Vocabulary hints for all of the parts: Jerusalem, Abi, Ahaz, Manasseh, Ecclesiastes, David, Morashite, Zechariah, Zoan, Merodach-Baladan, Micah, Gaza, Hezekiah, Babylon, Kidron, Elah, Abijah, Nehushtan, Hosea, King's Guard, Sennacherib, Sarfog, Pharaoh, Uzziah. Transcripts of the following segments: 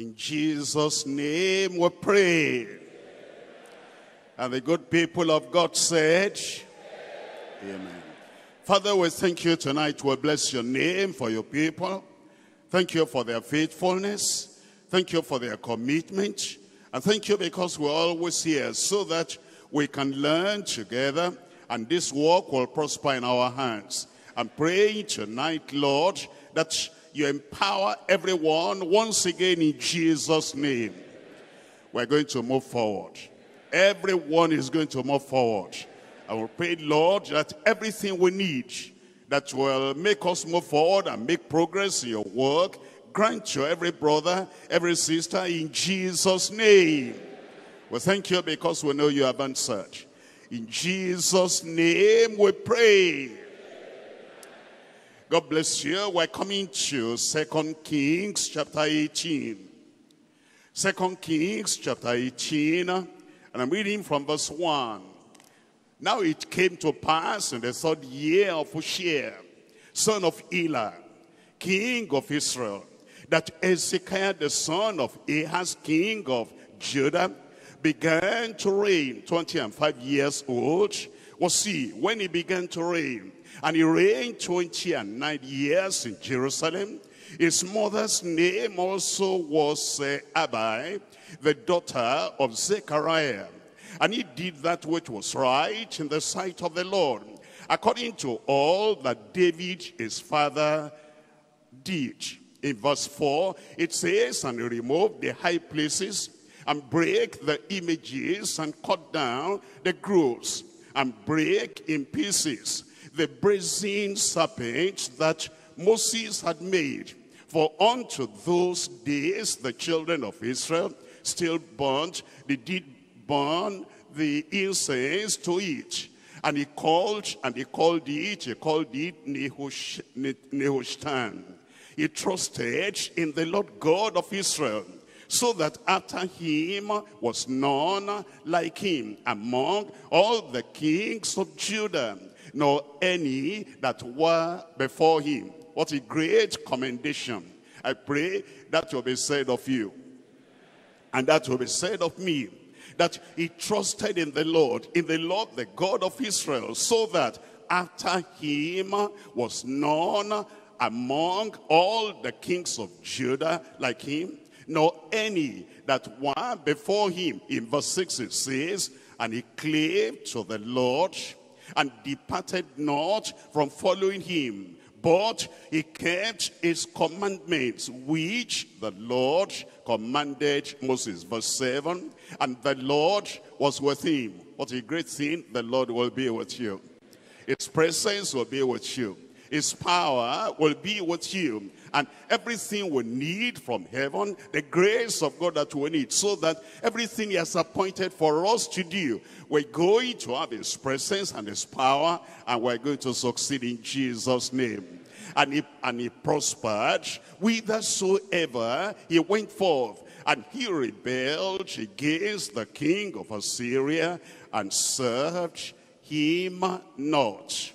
In Jesus' name we pray. Amen. And the good people of God said, Amen. Amen. Father, we thank you tonight. We bless your name for your people. Thank you for their faithfulness. Thank you for their commitment. And thank you because we're always here so that we can learn together and this work will prosper in our hands. I'm praying tonight, Lord, that you empower everyone once again in Jesus' name. We're going to move forward. Everyone is going to move forward. I will pray, Lord, that everything we need that will make us move forward and make progress in your work, grant to every brother, every sister in Jesus' name. Well, thank you because we know you have answered. In Jesus' name we pray. God bless you. We're coming to 2 Kings chapter 18. 2 Kings chapter 18, and I'm reading from verse 1. Now it came to pass in the third year of Hoshea, son of Elah, king of Israel, that Hezekiah the son of Ahaz, king of Judah, began to reign, 25 years old. Was he when he began to reign? And he reigned 29 years in Jerusalem. His mother's name also was Abi, the daughter of Zechariah. And he did that which was right in the sight of the Lord, according to all that David his father did. In verse 4, it says, and he removed the high places, and break the images, and cut down the groves, and break in pieces the brazen serpent that Moses had made. For unto those days the children of Israel still burnt, they did burn the incense to it. And he called it Nehushtan. He trusted in the Lord God of Israel, so that after him was none like him among all the kings of Judah, nor any that were before him. What a great commendation. I pray that will be said of you, and that will be said of me, that he trusted in the Lord, the God of Israel, so that after him was none among all the kings of Judah like him, nor any that were before him. In verse 6 it says, and he cleaved to the Lord, and departed not from following him, but he kept his commandments, which the Lord commanded Moses. Verse 7, and the Lord was with him. What a great thing, the Lord will be with you. His presence will be with you. His power will be with you. And everything we need from heaven, the grace of God that we need, so that everything he has appointed for us to do, we're going to have his presence and his power, and we're going to succeed in Jesus' name. And he prospered whithersoever he went forth. And he rebelled against the king of Assyria, and served him not.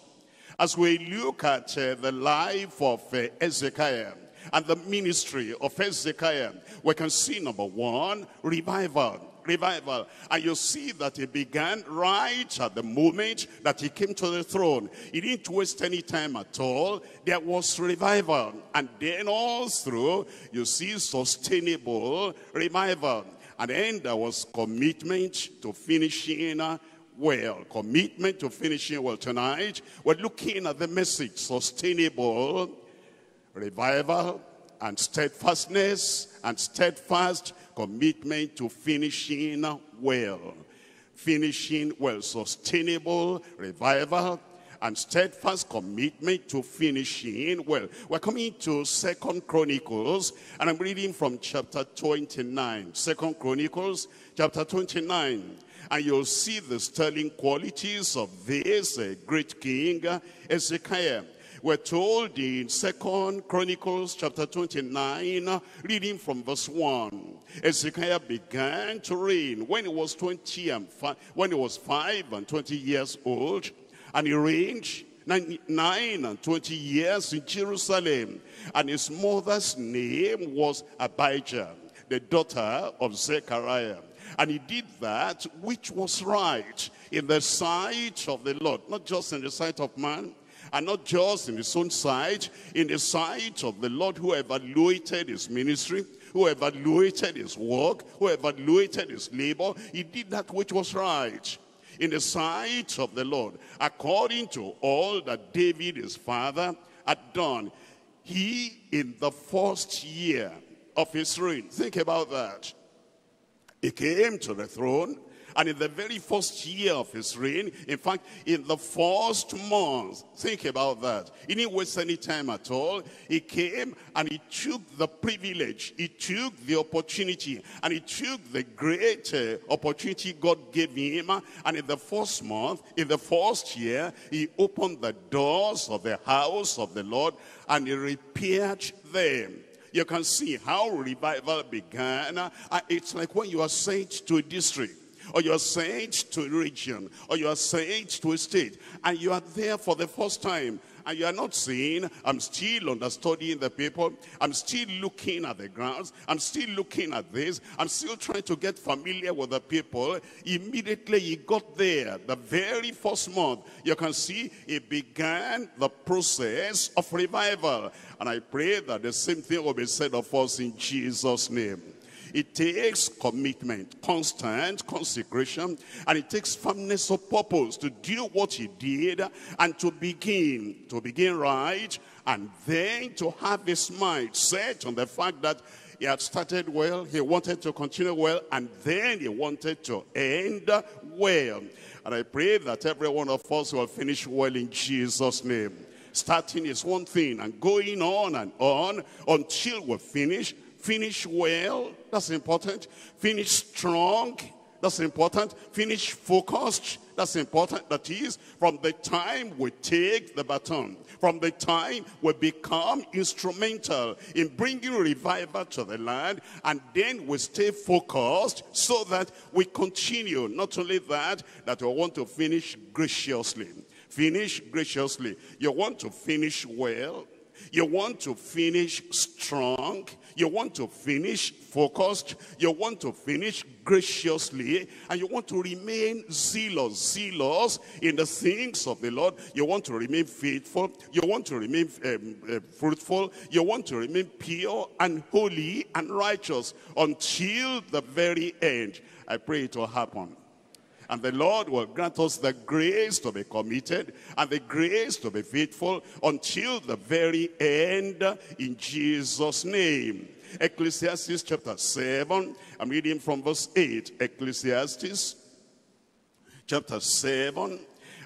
As we look at the life of Hezekiah and the ministry of Hezekiah, we can see, number one, revival. Revival. And you see that it began right at the moment that he came to the throne. He didn't waste any time at all. There was revival. And then all through, you see sustainable revival. And then there was commitment to finishing well, commitment to finishing well. Tonight we're looking at the message, sustainable revival and steadfastness and steadfast commitment to finishing well. Finishing well, sustainable revival and steadfast commitment to finishing well. We're coming to 2nd Chronicles, and I'm reading from chapter 29. 2nd Chronicles chapter 29. And you'll see the sterling qualities of this great king, Hezekiah. We're told in 2 Chronicles chapter 29, reading from verse 1. Hezekiah began to reign when he was 5 and 20 years old. And he reigned 9 and 20 years in Jerusalem. And his mother's name was Abijah, the daughter of Zechariah. And he did that which was right in the sight of the Lord, not just in the sight of man, and not just in his own sight, in the sight of the Lord, who evaluated his ministry, who evaluated his work, who evaluated his labor. He did that which was right in the sight of the Lord, according to all that David his father had done. He, in the first year of his reign, think about that. He came to the throne, and in the very first year of his reign, in fact, in the first month, think about that. He didn't waste any time at all. He came and he took the privilege, he took the opportunity, and he took the great opportunity God gave him. And in the first month, in the first year, he opened the doors of the house of the Lord and he repaired them. You can see how revival began. It's like when you are sent to a district, or you are sent to a region, or you are sent to a state, and you are there for the first time, and you are not saying, I'm still understudying the people, I'm still looking at the grounds, I'm still looking at this, I'm still trying to get familiar with the people. Immediately he got there, the very first month, you can see it began the process of revival. And I pray that the same thing will be said of us in Jesus' name. It takes commitment, constant consecration, and it takes firmness of purpose to do what he did and to begin right, and then to have his mind set on the fact that he had started well, he wanted to continue well, and then he wanted to end well. And I pray that every one of us will finish well in Jesus' name. Starting is one thing, and going on and on until we finish. Finish well, that's important. Finish strong, that's important. Finish focused, that's important. That is, from the time we take the baton, from the time we become instrumental in bringing revival to the land, and then we stay focused so that we continue. Not only that we want to finish graciously. Finish graciously. You want to finish well. You want to finish strong. You want to finish focused. You want to finish graciously. And you want to remain zealous in the things of the Lord. You want to remain faithful. You want to remain fruitful. You want to remain pure and holy and righteous until the very end. I pray it will happen. And the Lord will grant us the grace to be committed and the grace to be faithful until the very end, in Jesus' name. Ecclesiastes chapter 7, I'm reading from verse 8. Ecclesiastes chapter 7,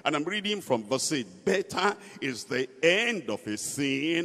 and I'm reading from verse 8. Better is the end of a thing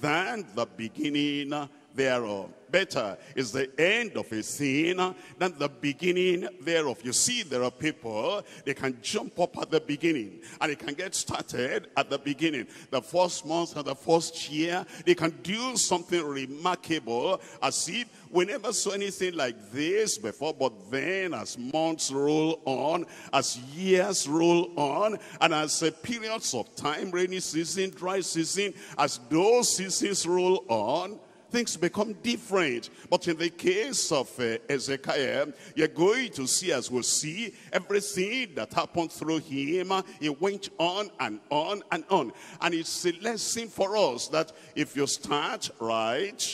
than the beginning thereof. Better is the end of a sin than the beginning thereof. You see, there are people, they can jump up at the beginning, and they can get started at the beginning. The first month and the first year, they can do something remarkable, as if we never saw anything like this before. But then, as months roll on, as years roll on, and as periods of time, rainy season, dry season, as those seasons roll on, things become different. But in the case of Hezekiah, you're going to see, as we'll see, everything that happened through him, it went on and on and on. And it's a lesson for us that if you start right,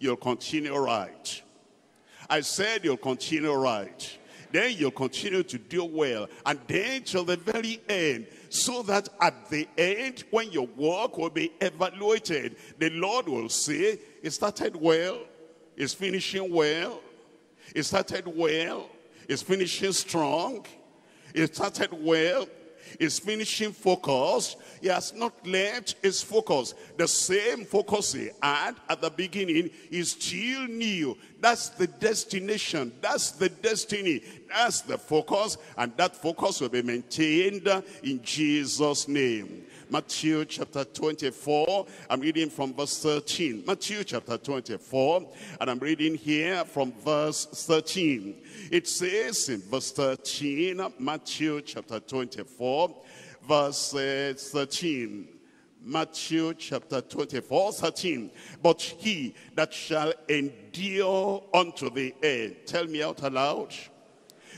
you'll continue right. I said you'll continue right. Then you'll continue to do well, and then till the very end, so that at the end, when your work will be evaluated, the Lord will say, it started well, it's finishing well, it started well, it's finishing strong, it started well, it's finishing focused, he has not left his focus. The same focus he had at the beginning is still new. That's the destination, that's the destiny, that's the focus, and that focus will be maintained in Jesus' name. Matthew chapter 24, I'm reading from verse 13. Matthew chapter 24, and I'm reading here from verse 13. It says in verse 13, Matthew chapter 24, verse 13. Matthew chapter 24, 13. But he that shall endure unto the end, tell me out aloud,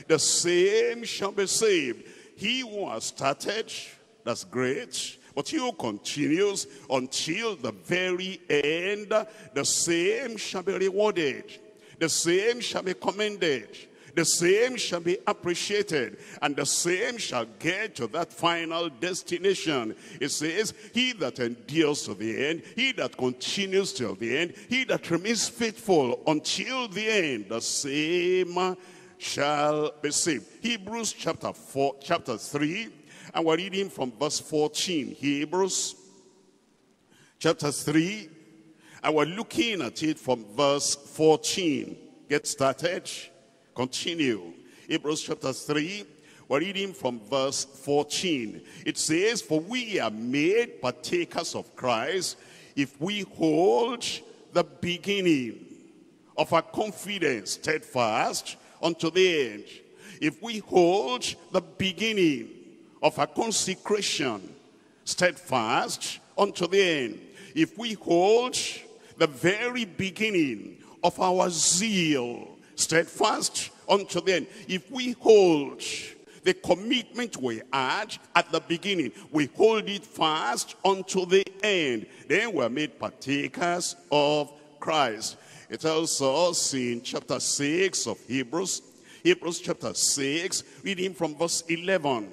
the same shall be saved. He who has started, that's great. But he who continues until the very end, the same shall be rewarded. The same shall be commended. The same shall be appreciated, and the same shall get to that final destination. It says, he that endures to the end, he that continues till the end, he that remains faithful until the end, the same shall be saved. Hebrews chapter 4, chapter 3, and we're reading from verse 14. Hebrews chapter 3, and we're looking at it from verse 14. Get started. Continue. Hebrews chapter 3, we're reading from verse 14. It says, for we are made partakers of Christ if we hold the beginning of our confidence steadfast unto the end. If we hold the beginning of our consecration steadfast unto the end. If we hold the very beginning of our zeal steadfast unto the end. If we hold the commitment we had at the beginning, we hold it fast unto the end, then we're made partakers of Christ. It tells us in chapter 6 of Hebrews, Hebrews chapter 6, reading from verse 11.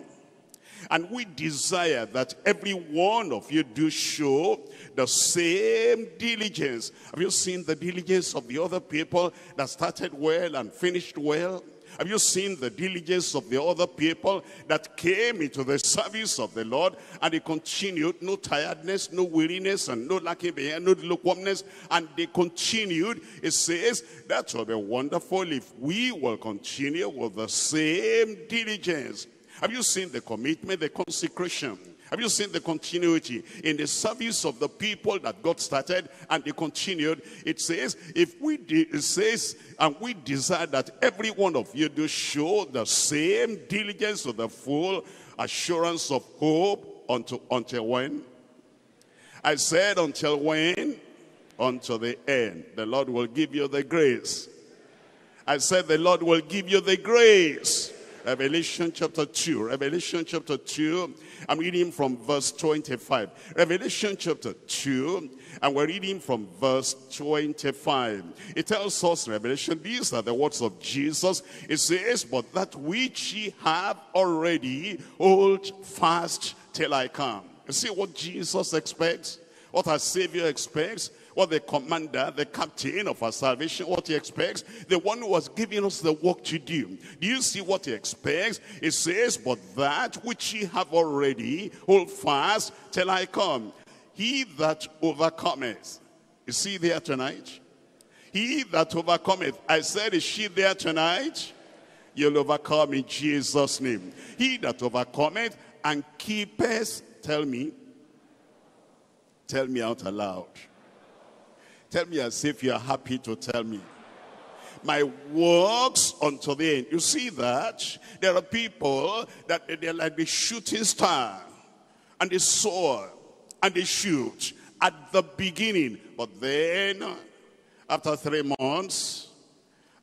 And we desire that every one of you do show the same diligence. Have you seen the diligence of the other people that started well and finished well? Have you seen the diligence of the other people that came into the service of the Lord and they continued, no tiredness, no weariness, and no lacking behind, no lukewarmness, and they continued? It says, that will be wonderful if we will continue with the same diligence. Have you seen the commitment, the consecration? Have you seen the continuity in the service of the people that got started and they continued? It says, and we desire that every one of you do show the same diligence of the full assurance of hope until when? I said until when? Until the end. The Lord will give you the grace. I said the Lord will give you the grace. Revelation chapter 2, Revelation chapter 2, I'm reading from verse 25. Revelation chapter 2, and we're reading from verse 25. It tells us, Revelation, these are the words of Jesus. It says, but that which ye have already, hold fast till I come. You see what Jesus expects? What our Savior expects? What the commander, the captain of our salvation, what he expects, the one who was giving us the work to do. Do you see what he expects? It says, but that which ye have already, hold fast till I come. He that overcometh. Is he there tonight? He that overcometh. I said, is she there tonight? You'll overcome in Jesus' name. He that overcometh and keepeth. Tell me. Tell me out aloud. Tell me as if you are happy to tell me. My works unto the end. You see that? There are people that they're like the shooting star. And they soar. And they shoot at the beginning. But then, after 3 months,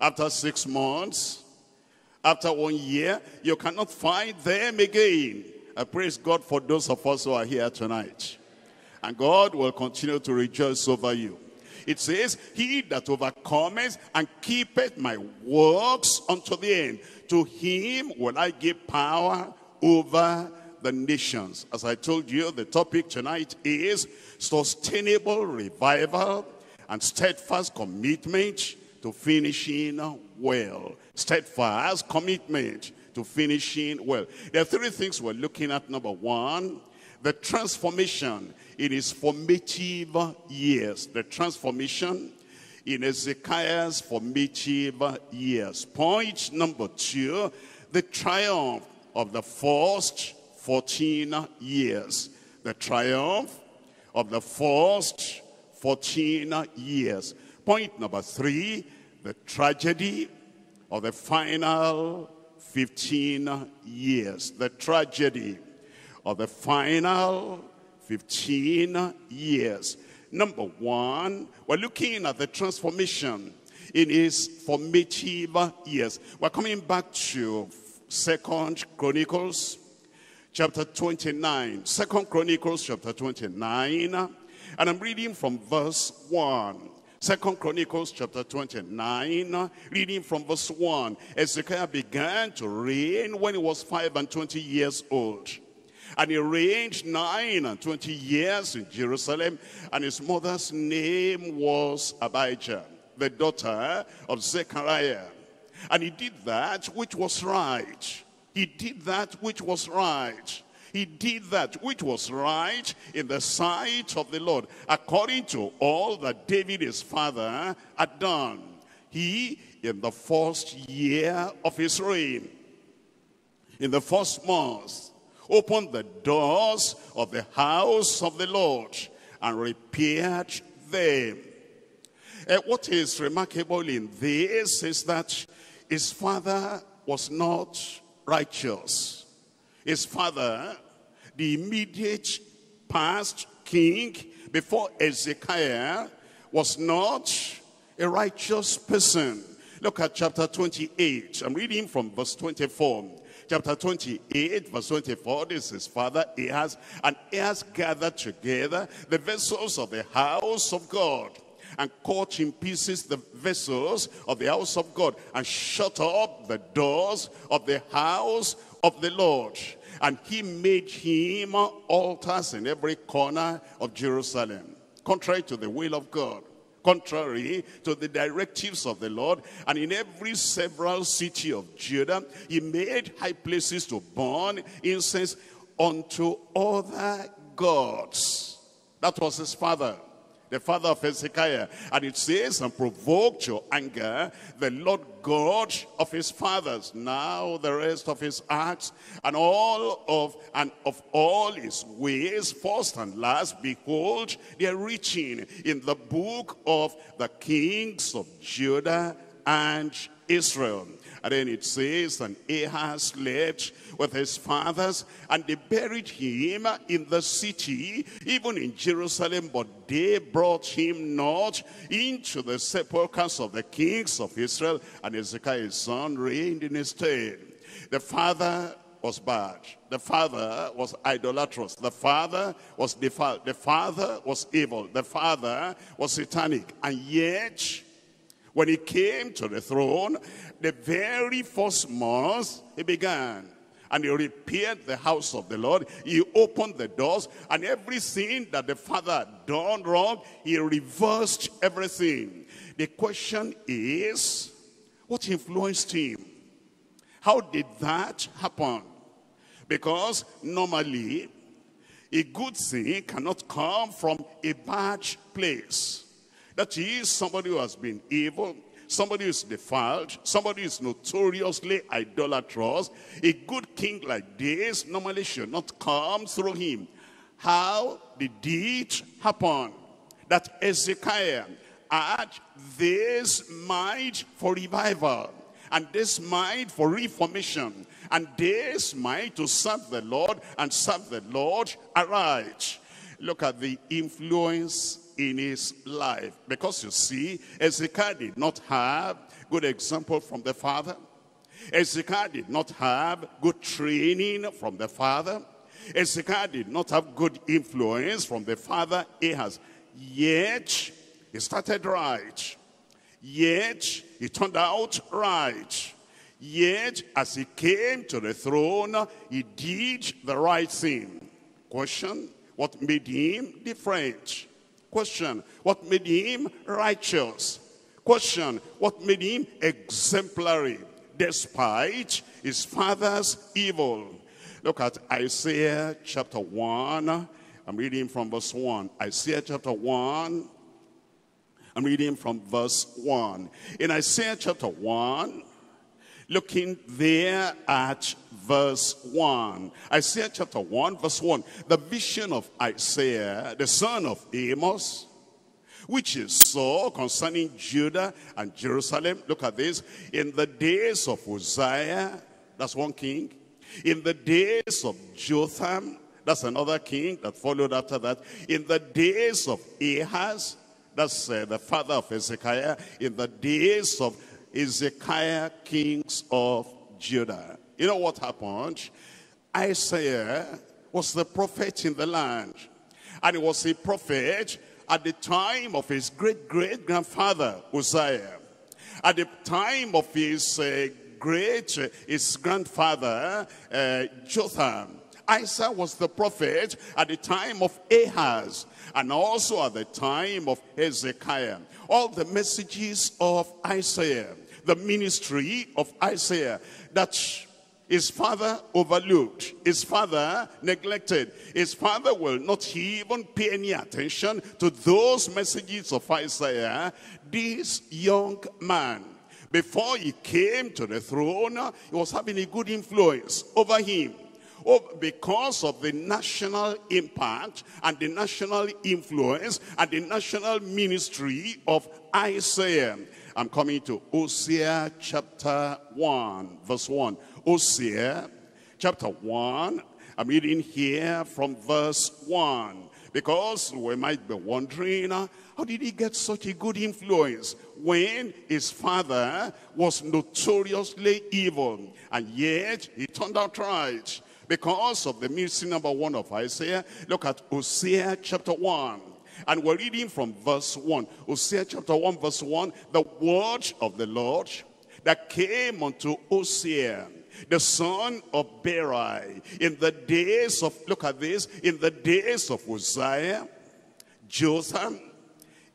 after 6 months, after 1 year, you cannot find them again. I praise God for those of us who are here tonight. And God will continue to rejoice over you. It says, he that overcometh and keepeth my works unto the end, to him will I give power over the nations. As I told you, the topic tonight is sustainable revival and steadfast commitment to finishing well. Steadfast commitment to finishing well. There are three things we're looking at. Number one, the transformation in his formative years. The transformation in Hezekiah's formative years. Point number two, the triumph of the first 14 years. The triumph of the first 14 years. Point number three, the tragedy of the final 15 years. The tragedy of the final 15 years. Number one, we're looking at the transformation in his formative years. We're coming back to 2 Chronicles chapter 29. 2 Chronicles chapter 29. And I'm reading from verse 1. 2 Chronicles chapter 29, reading from verse 1. Hezekiah began to reign when he was 25 years old. And he reigned 29 years in Jerusalem. And his mother's name was Abijah, the daughter of Zechariah. And he did that which was right. He did that which was right. He did that which was right in the sight of the Lord, according to all that David his father had done. He, in the first year of his reign, in the first month, opened the doors of the house of the Lord and repaired them. And what is remarkable in this is that his father was not righteous. His father, the immediate past king before Hezekiah, was not a righteous person. Look at chapter 28. I'm reading from verse 24. Chapter 28, verse 24, this is his father Ahaz. And Ahaz gathered together the vessels of the house of God, and cut in pieces the vessels of the house of God, and shut up the doors of the house of the Lord. And he made him altars in every corner of Jerusalem, contrary to the will of God, contrary to the directives of the Lord. And in every several city of Judah, he made high places to burn incense unto other gods. That was his father, the father of Hezekiah. And it says, and provoked to anger the Lord God of his fathers. Now the rest of his acts and all his ways, first and last, behold, they are written in the book of the kings of Judah and Israel. And then it says, and Ahaz slept with his fathers, and they buried him in the city, even in Jerusalem, but they brought him not into the sepulchres of the kings of Israel, and Hezekiah his son reigned in his stead. The father was bad. The father was idolatrous. The father was defiled. The father was evil. The father was satanic. And yet, when he came to the throne, the very first month he began, and he repaired the house of the Lord. He opened the doors, and everything that the father had done wrong, he reversed everything. The question is, what influenced him? How did that happen? Because normally, a good thing cannot come from a bad place. That is, somebody who has been evil, somebody who is defiled, somebody who is notoriously idolatrous. A good king like this normally should not come through him. How did it happen that Hezekiah had this mind for revival, and this mind for reformation, and this mind to serve the Lord and serve the Lord aright? Look at the influence in his life. Because you see, Hezekiah did not have good example from the father. Hezekiah did not have good training from the father. Hezekiah did not have good influence from the father Ahaz. Yet he started right. Yet he turned out right. Yet as he came to the throne, he did the right thing. Question, what made him different? Question, what made him righteous? Question, what made him exemplary despite his father's evil? Look at Isaiah chapter 1. I'm reading from verse 1. Isaiah chapter 1. I'm reading from verse 1. In Isaiah chapter 1, looking there at verse 1. Isaiah chapter 1, verse 1. The vision of Isaiah, the son of Amos, which he saw concerning Judah and Jerusalem. Look at this. In the days of Uzziah, that's one king. In the days of Jotham, That's another king that followed after that. In the days of Ahaz, that's the father of Hezekiah. In the days of Hezekiah, kings of Judah. You know what happened? Isaiah was the prophet in the land. And he was a prophet at the time of his great-great-grandfather, Uzziah. At the time of his grandfather, Jotham. Isaiah was the prophet at the time of Ahaz and also at the time of Hezekiah. All the messages of Isaiah, the ministry of Isaiah that his father overlooked, his father neglected, his father will not even pay any attention to those messages of Isaiah. This young man, before he came to the throne, he was having a good influence over him. Because of the national impact and the national influence and the national ministry of Isaiah. I'm coming to Hosea chapter 1, verse 1. Hosea chapter 1, I'm reading here from verse 1. Because we might be wondering, how did he get such a good influence when his father was notoriously evil? And yet, he turned out right. Because of the ministry number 1 of Isaiah. Look at Hosea chapter 1. And we're reading from verse 1. Hosea chapter 1 verse 1. The word of the Lord that came unto Hosea, the son of Berai, in the days of, look at this, in the days of Uzziah, Jotham,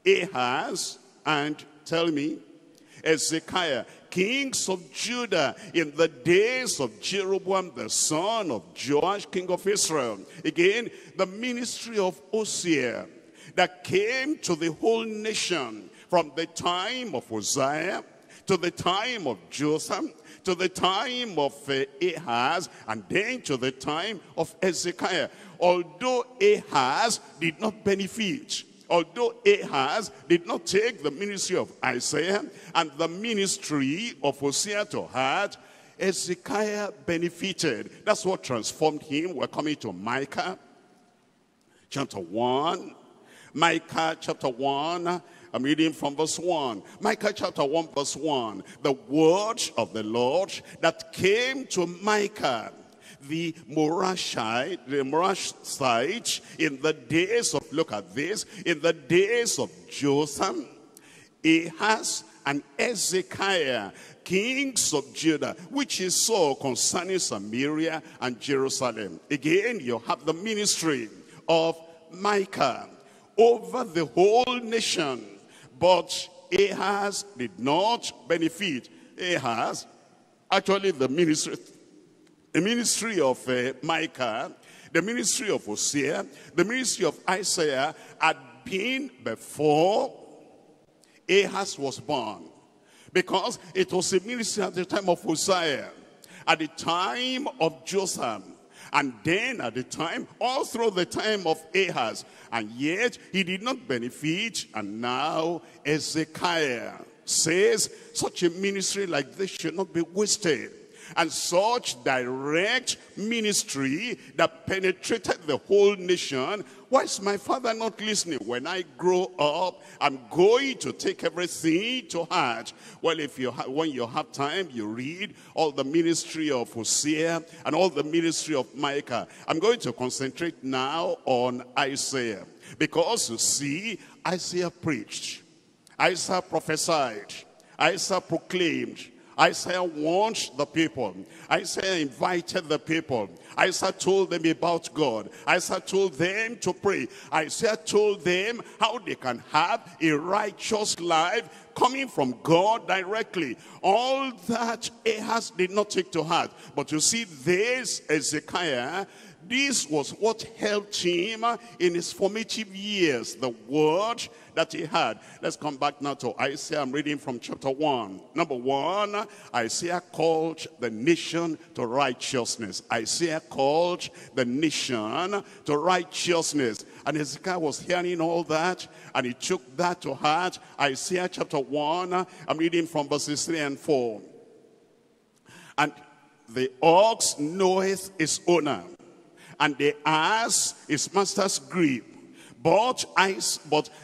Ahaz, and tell me, Hezekiah, kings of Judah, in the days of Jeroboam, the son of Joash, king of Israel. Again, the ministry of Hosea that came to the whole nation from the time of Uzziah to the time of Jotham, to the time of Ahaz, and then to the time of Hezekiah. Although Ahaz did not benefit, although Ahaz did not take the ministry of Isaiah and the ministry of Hosea to heart, Hezekiah benefited. That's what transformed him. We're coming to Micah chapter 1. Micah chapter 1. I'm reading from verse 1. Micah chapter 1 verse 1. The word of the Lord that came to Micah, the Morashite, in the days of, look at this, in the days of Jotham, Ahaz, and Hezekiah, kings of Judah, which is so concerning Samaria and Jerusalem. Again, you have the ministry of Micah over the whole nation, but Ahaz did not benefit. Ahaz, actually the ministry of Micah, the ministry of Hosea, the ministry of Isaiah had been before Ahaz was born. Because it was a ministry at the time of Hosea, at the time of Jotham, and then at the time, all through the time of Ahaz. And yet, he did not benefit. And now, Hezekiah says, such a ministry like this should not be wasted. And such direct ministry that penetrated the whole nation. Why is my father not listening? When I grow up, I'm going to take everything to heart. Well, when you have time, you read all the ministry of Hosea and all the ministry of Micah. I'm going to concentrate now on Isaiah. Because you see, Isaiah preached. Isaiah prophesied. Isaiah proclaimed. Isaiah warned the people. Isaiah invited the people. Isaiah told them about God. Isaiah told them to pray. Isaiah told them how they can have a righteous life coming from God directly. All that Ahaz did not take to heart. But you see, this Hezekiah, this was what helped him in his formative years, the word that he had. Let's come back now to Isaiah. I'm reading from chapter 1. Number 1, Isaiah called the nation to righteousness. Isaiah called the nation to righteousness. And Hezekiah was hearing all that, and he took that to heart. Isaiah chapter 1, I'm reading from verses 3 and 4. And the ox knoweth his owner, and the ass is master's gripe. But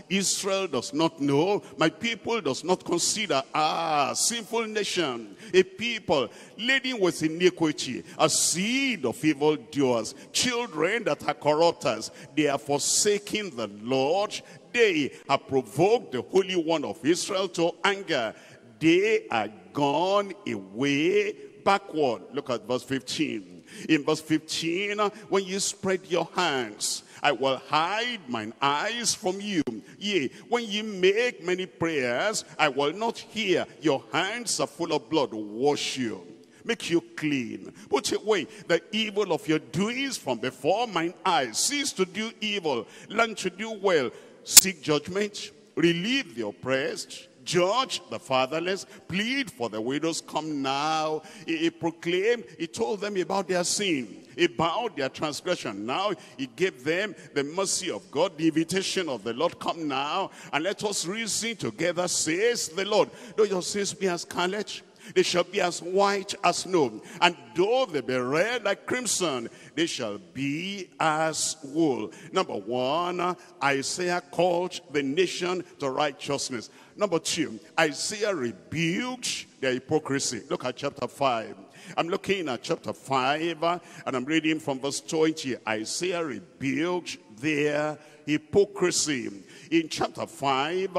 Israel does not know. My people does not consider a sinful nation, a people laden with iniquity, a seed of evildoers, children that are corrupters. They are forsaking the Lord. They have provoked the Holy One of Israel to anger. They are gone away backward. Look at verse 15. In verse 15, when you spread your hands, I will hide mine eyes from you. Yea, when you make many prayers, I will not hear. Your hands are full of blood. Wash you, make you clean. Put away the evil of your doings from before mine eyes. Cease to do evil, learn to do well. Seek judgment, relieve the oppressed, judge the fatherless, plead for the widows. Come now. He proclaimed, he told them about their sin, about their transgression. Now he gave them the mercy of God, the invitation of the Lord. Come now and let us reason together, says the Lord. Though your sins be as scarlet, they shall be as white as snow. And though they be red like crimson, they shall be as wool. Number one, Isaiah called the nation to righteousness. Number two, Isaiah rebuked their hypocrisy. Look at chapter 5. I'm looking at chapter 5 and I'm reading from verse 20. Isaiah rebuked their hypocrisy. In chapter 5,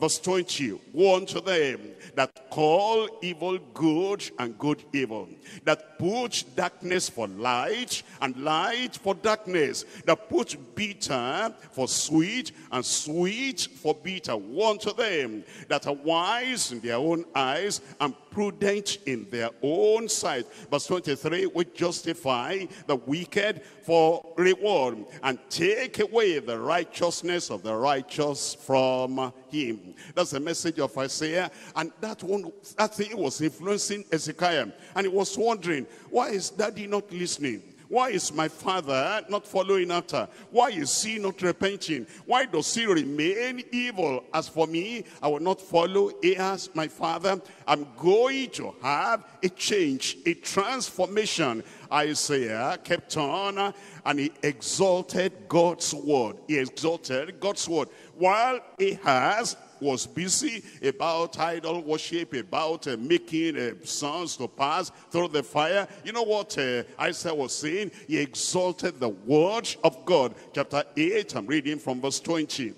verse 20, woe unto them that call evil good and good evil, that put darkness for light and light for darkness, that put bitter for sweet and sweet for bitter. Woe unto them that are wise in their own eyes and prudent in their own sight. Verse 23, we justify the wicked for reward and take away the righteousness of the righteous from him. That's the message of Isaiah, and that thing was influencing Hezekiah, and he was wondering, why is daddy not listening? Why is my father not following after? Why is he not repenting? Why does he remain evil? As for me, I will not follow Ahaz, my father. I'm going to have a change, a transformation. Isaiah kept on and he exalted God's word. He exalted God's word. While Ahaz was busy about idol worship, about making sons to pass through the fire, you know what Isaiah was saying? He exalted the word of God. Chapter 8, I'm reading from verse 20.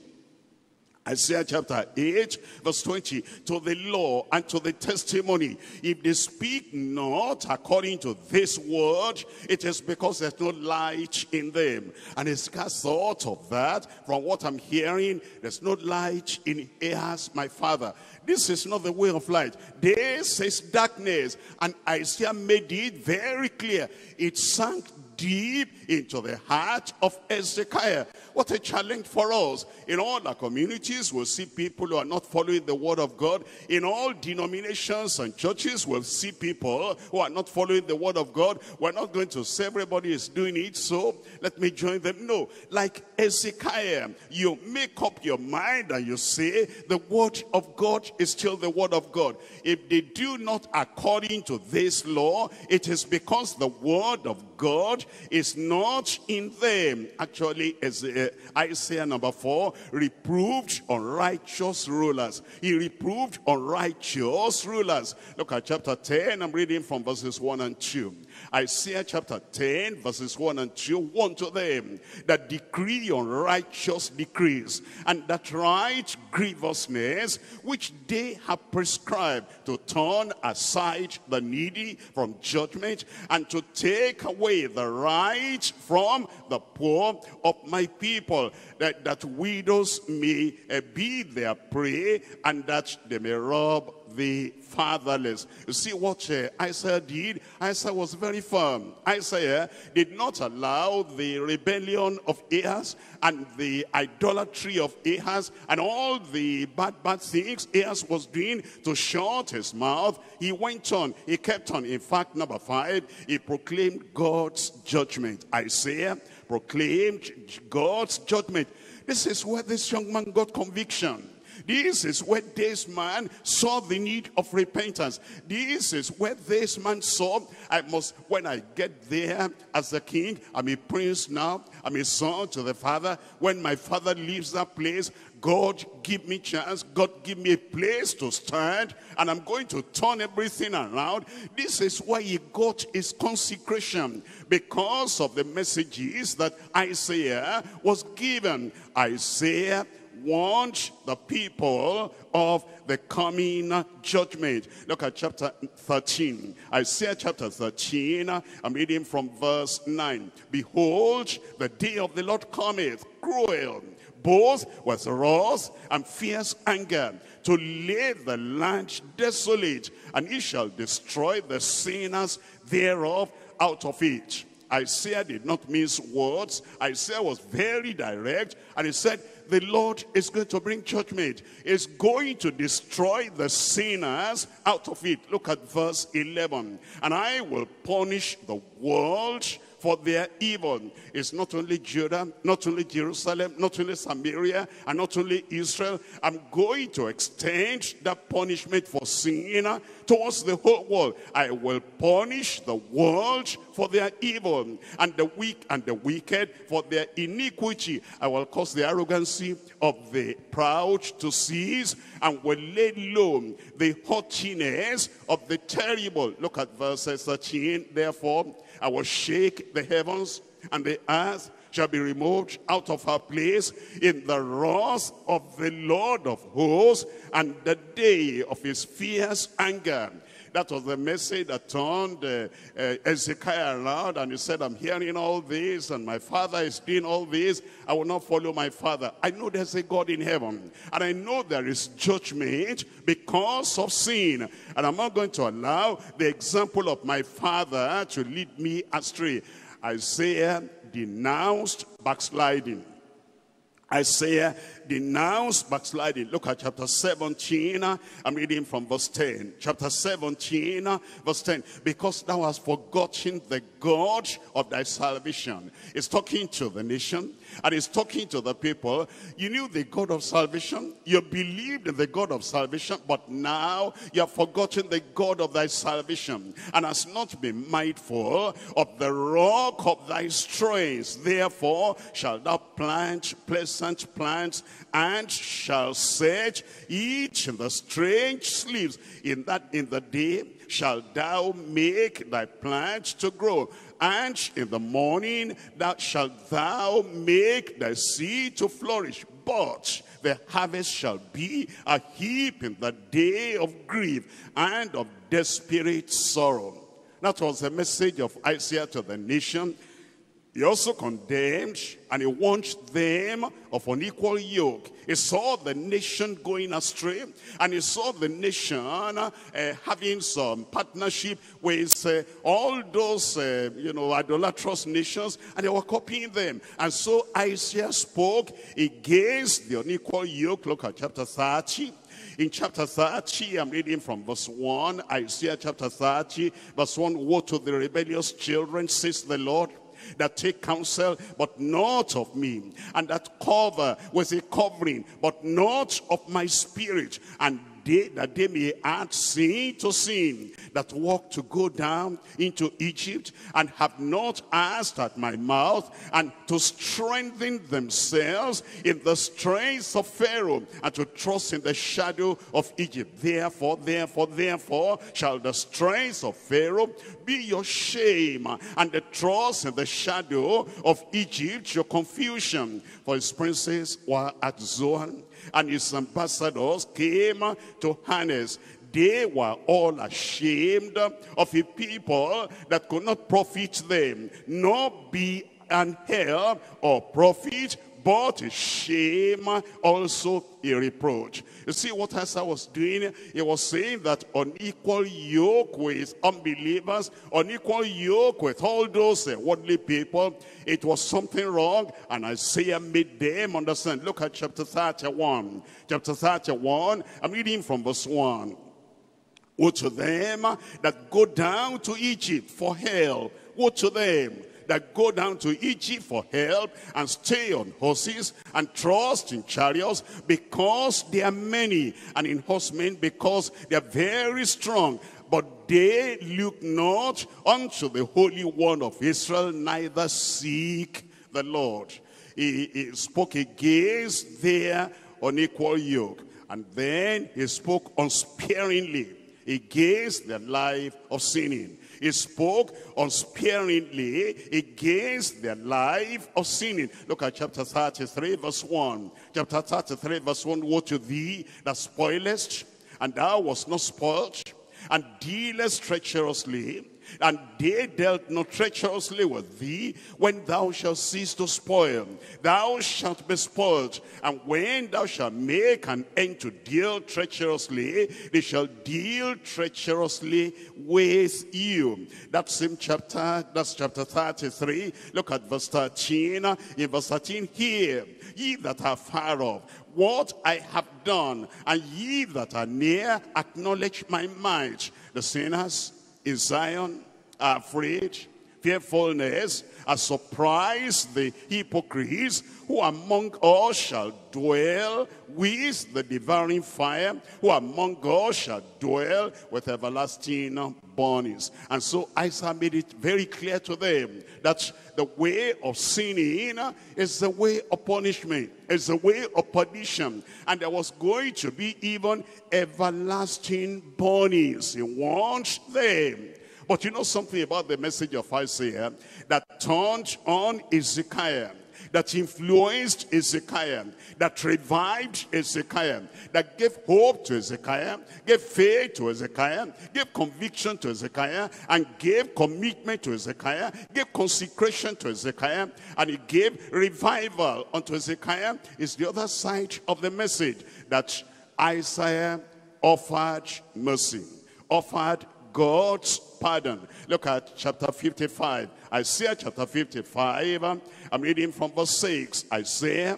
Isaiah chapter 8, verse 20, to the law and to the testimony, if they speak not according to this word, it is because there's no light in them. And it's thought of that, from what I'm hearing, there's no light in Ahaz, my father. This is not the way of light. This is darkness. And Isaiah made it very clear. It sank deep into the heart of Hezekiah. What a challenge for us. In all our communities, we'll see people who are not following the word of God. In all denominations and churches, we'll see people who are not following the word of God. We're not going to say everybody is doing it, so let me join them. No, like Hezekiah, you make up your mind and you say the word of God is still the word of God. If they do not according to this law, it is because the word of God is not in them. Actually, as Isaiah number 4 reproved unrighteous rulers. He reproved unrighteous rulers. Look at chapter 10. I'm reading from verses 1 and 2. Isaiah chapter 10, verses 1 and 2. Woe unto them that decree unrighteous decrees, and that right grievousness which they have prescribed, to turn aside the needy from judgment, and to take away the right from the poor of my people, that widows may be their prey, and that they may rob the fatherless. You see what Isaiah did? Isaiah was very firm. Isaiah did not allow the rebellion of Ahaz and the idolatry of Ahaz and all the bad things Ahaz was doing to shut his mouth. He went on. He kept on. In fact, number 5, he proclaimed God's judgment. Isaiah proclaimed God's judgment. This is where this young man got conviction. This is where this man saw the need of repentance. This is where this man saw, I must, when I get there as a king, I'm a prince now, I'm a son to the father. When my father leaves that place, God give me chance, God give me a place to stand, and I'm going to turn everything around. This is why he got his consecration, because of the messages that Isaiah was given. Isaiah warned the people of the coming judgment. Look at chapter 13. Isaiah chapter 13, I'm reading from verse 9. Behold, the day of the Lord cometh, cruel, both with wrath and fierce anger, to lay the land desolate, and he shall destroy the sinners thereof out of it. Isaiah did not mince words. Isaiah was very direct, and he said, the Lord is going to bring judgment. Is going to destroy the sinners out of it. Look at verse 11. And I will punish the world for their evil. It's not only Judah, not only Jerusalem, not only Samaria, and not only Israel. I'm going to extend that punishment for sin towards the whole world. I will punish the world for their evil, and the weak and the wicked for their iniquity. I will cause the arrogancy of the proud to cease, and will lay low the haughtiness of the terrible. Look at verse 13. Therefore, I will shake the heavens, and the earth shall be removed out of her place in the wrath of the Lord of hosts, and the day of his fierce anger. That was the message that turned Hezekiah around, and he said, I'm hearing all this, and my father is doing all this. I will not follow my father. I know there's a God in heaven, and I know there is judgment because of sin, and I'm not going to allow the example of my father to lead me astray. Isaiah denounced backsliding. Isaiah denounced backsliding. Look at chapter 17. I'm reading from verse 10. Chapter 17, verse 10. Because thou hast forgotten the God of thy salvation. It's talking to the nation, and it's talking to the people. You knew the God of salvation. You believed in the God of salvation, but now you have forgotten the God of thy salvation, and hast not been mindful of the rock of thy strength. Therefore shall thou plant pleasant plants, and shall set each in the strange sleeves. In that in the day shall thou make thy plant to grow, and in the morning that shalt thou make thy seed to flourish. But the harvest shall be a heap in the day of grief and of desperate sorrow. That was the message of Isaiah to the nation. He also condemned, and he warned them of unequal yoke. He saw the nation going astray, and he saw the nation having some partnership with all those, idolatrous nations, and they were copying them. And so Isaiah spoke against the unequal yoke. Look at chapter 30. In chapter 30, I'm reading from verse 1. Isaiah chapter 30, verse 1. Woe to the rebellious children, says the Lord, that take counsel, but not of me, and that cover with a covering, but not of my spirit, and that they may add sin to sin, that walk to go down into Egypt, and have not asked at my mouth, and to strengthen themselves in the strength of Pharaoh, and to trust in the shadow of Egypt. Therefore shall the strength of Pharaoh be your shame, and the trust in the shadow of Egypt your confusion. For his princes were at Zoan, and his ambassadors came to harness. They were all ashamed of a people that could not profit them, nor be an help or profit, but a shame, also a reproach. You see what Asa was doing? He was saying that unequal yoke with unbelievers, unequal yoke with all those worldly people, it was something wrong, and Isaiah made them understand. Look at chapter 31. Chapter 31, I'm reading from verse 1. Woe to them that go down to Egypt for help. Woe to them that go down to Egypt for help and stay on horses and trust in chariots, because they are many, and in horsemen, because they are very strong. But they look not unto the Holy One of Israel, neither seek the Lord. He spoke against their unequal yoke, and then he spoke unsparingly against their life of sinning. He spoke unsparingly against their life of sinning. Look at chapter 33, verse 1. Chapter 33, verse 1, woe to thee that spoilest, and thou wast not spoiled, and dealest treacherously, and they dealt not treacherously with thee. When thou shalt cease to spoil, thou shalt be spoiled. And when thou shalt make an end to deal treacherously, they shall deal treacherously with you. That same chapter, that's chapter 33. Look at verse 13. In verse 13, hear, ye that are far off, what I have done, and ye that are near, acknowledge my might. The sinners in Zion are afraid. Fearfulness are surprised. The hypocrites who among us shall dwell with the devouring fire, who among us shall dwell with everlasting burnings. And so Isaiah made it very clear to them that the way of sinning is the way of punishment, is the way of perdition, and there was going to be even everlasting burnings. He warned them. But you know something about the message of Isaiah that turned on Hezekiah, that influenced Hezekiah, that revived Hezekiah, that gave hope to Hezekiah, gave faith to Hezekiah, gave conviction to Hezekiah, and gave commitment to Hezekiah, gave consecration to Hezekiah, and it gave revival unto Hezekiah, is the other side of the message, that Isaiah offered mercy, offered God's pardon. Look at chapter 55. Isaiah chapter 55. I'm reading from verse 6. Isaiah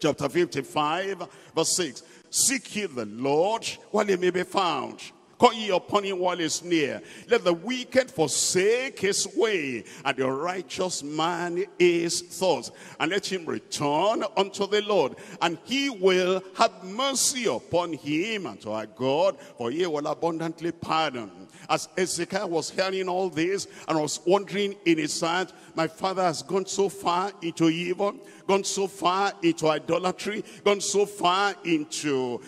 chapter 55, verse 6. Seek ye the Lord while he may be found. Call ye upon him while he is near. Let the wicked forsake his way, and the righteous man his thoughts. And let him return unto the Lord, and he will have mercy upon him, and to our God, for he will abundantly pardon. As Hezekiah was hearing all this and was wondering in his heart, my father has gone so far into evil, gone so far into idolatry, gone so far into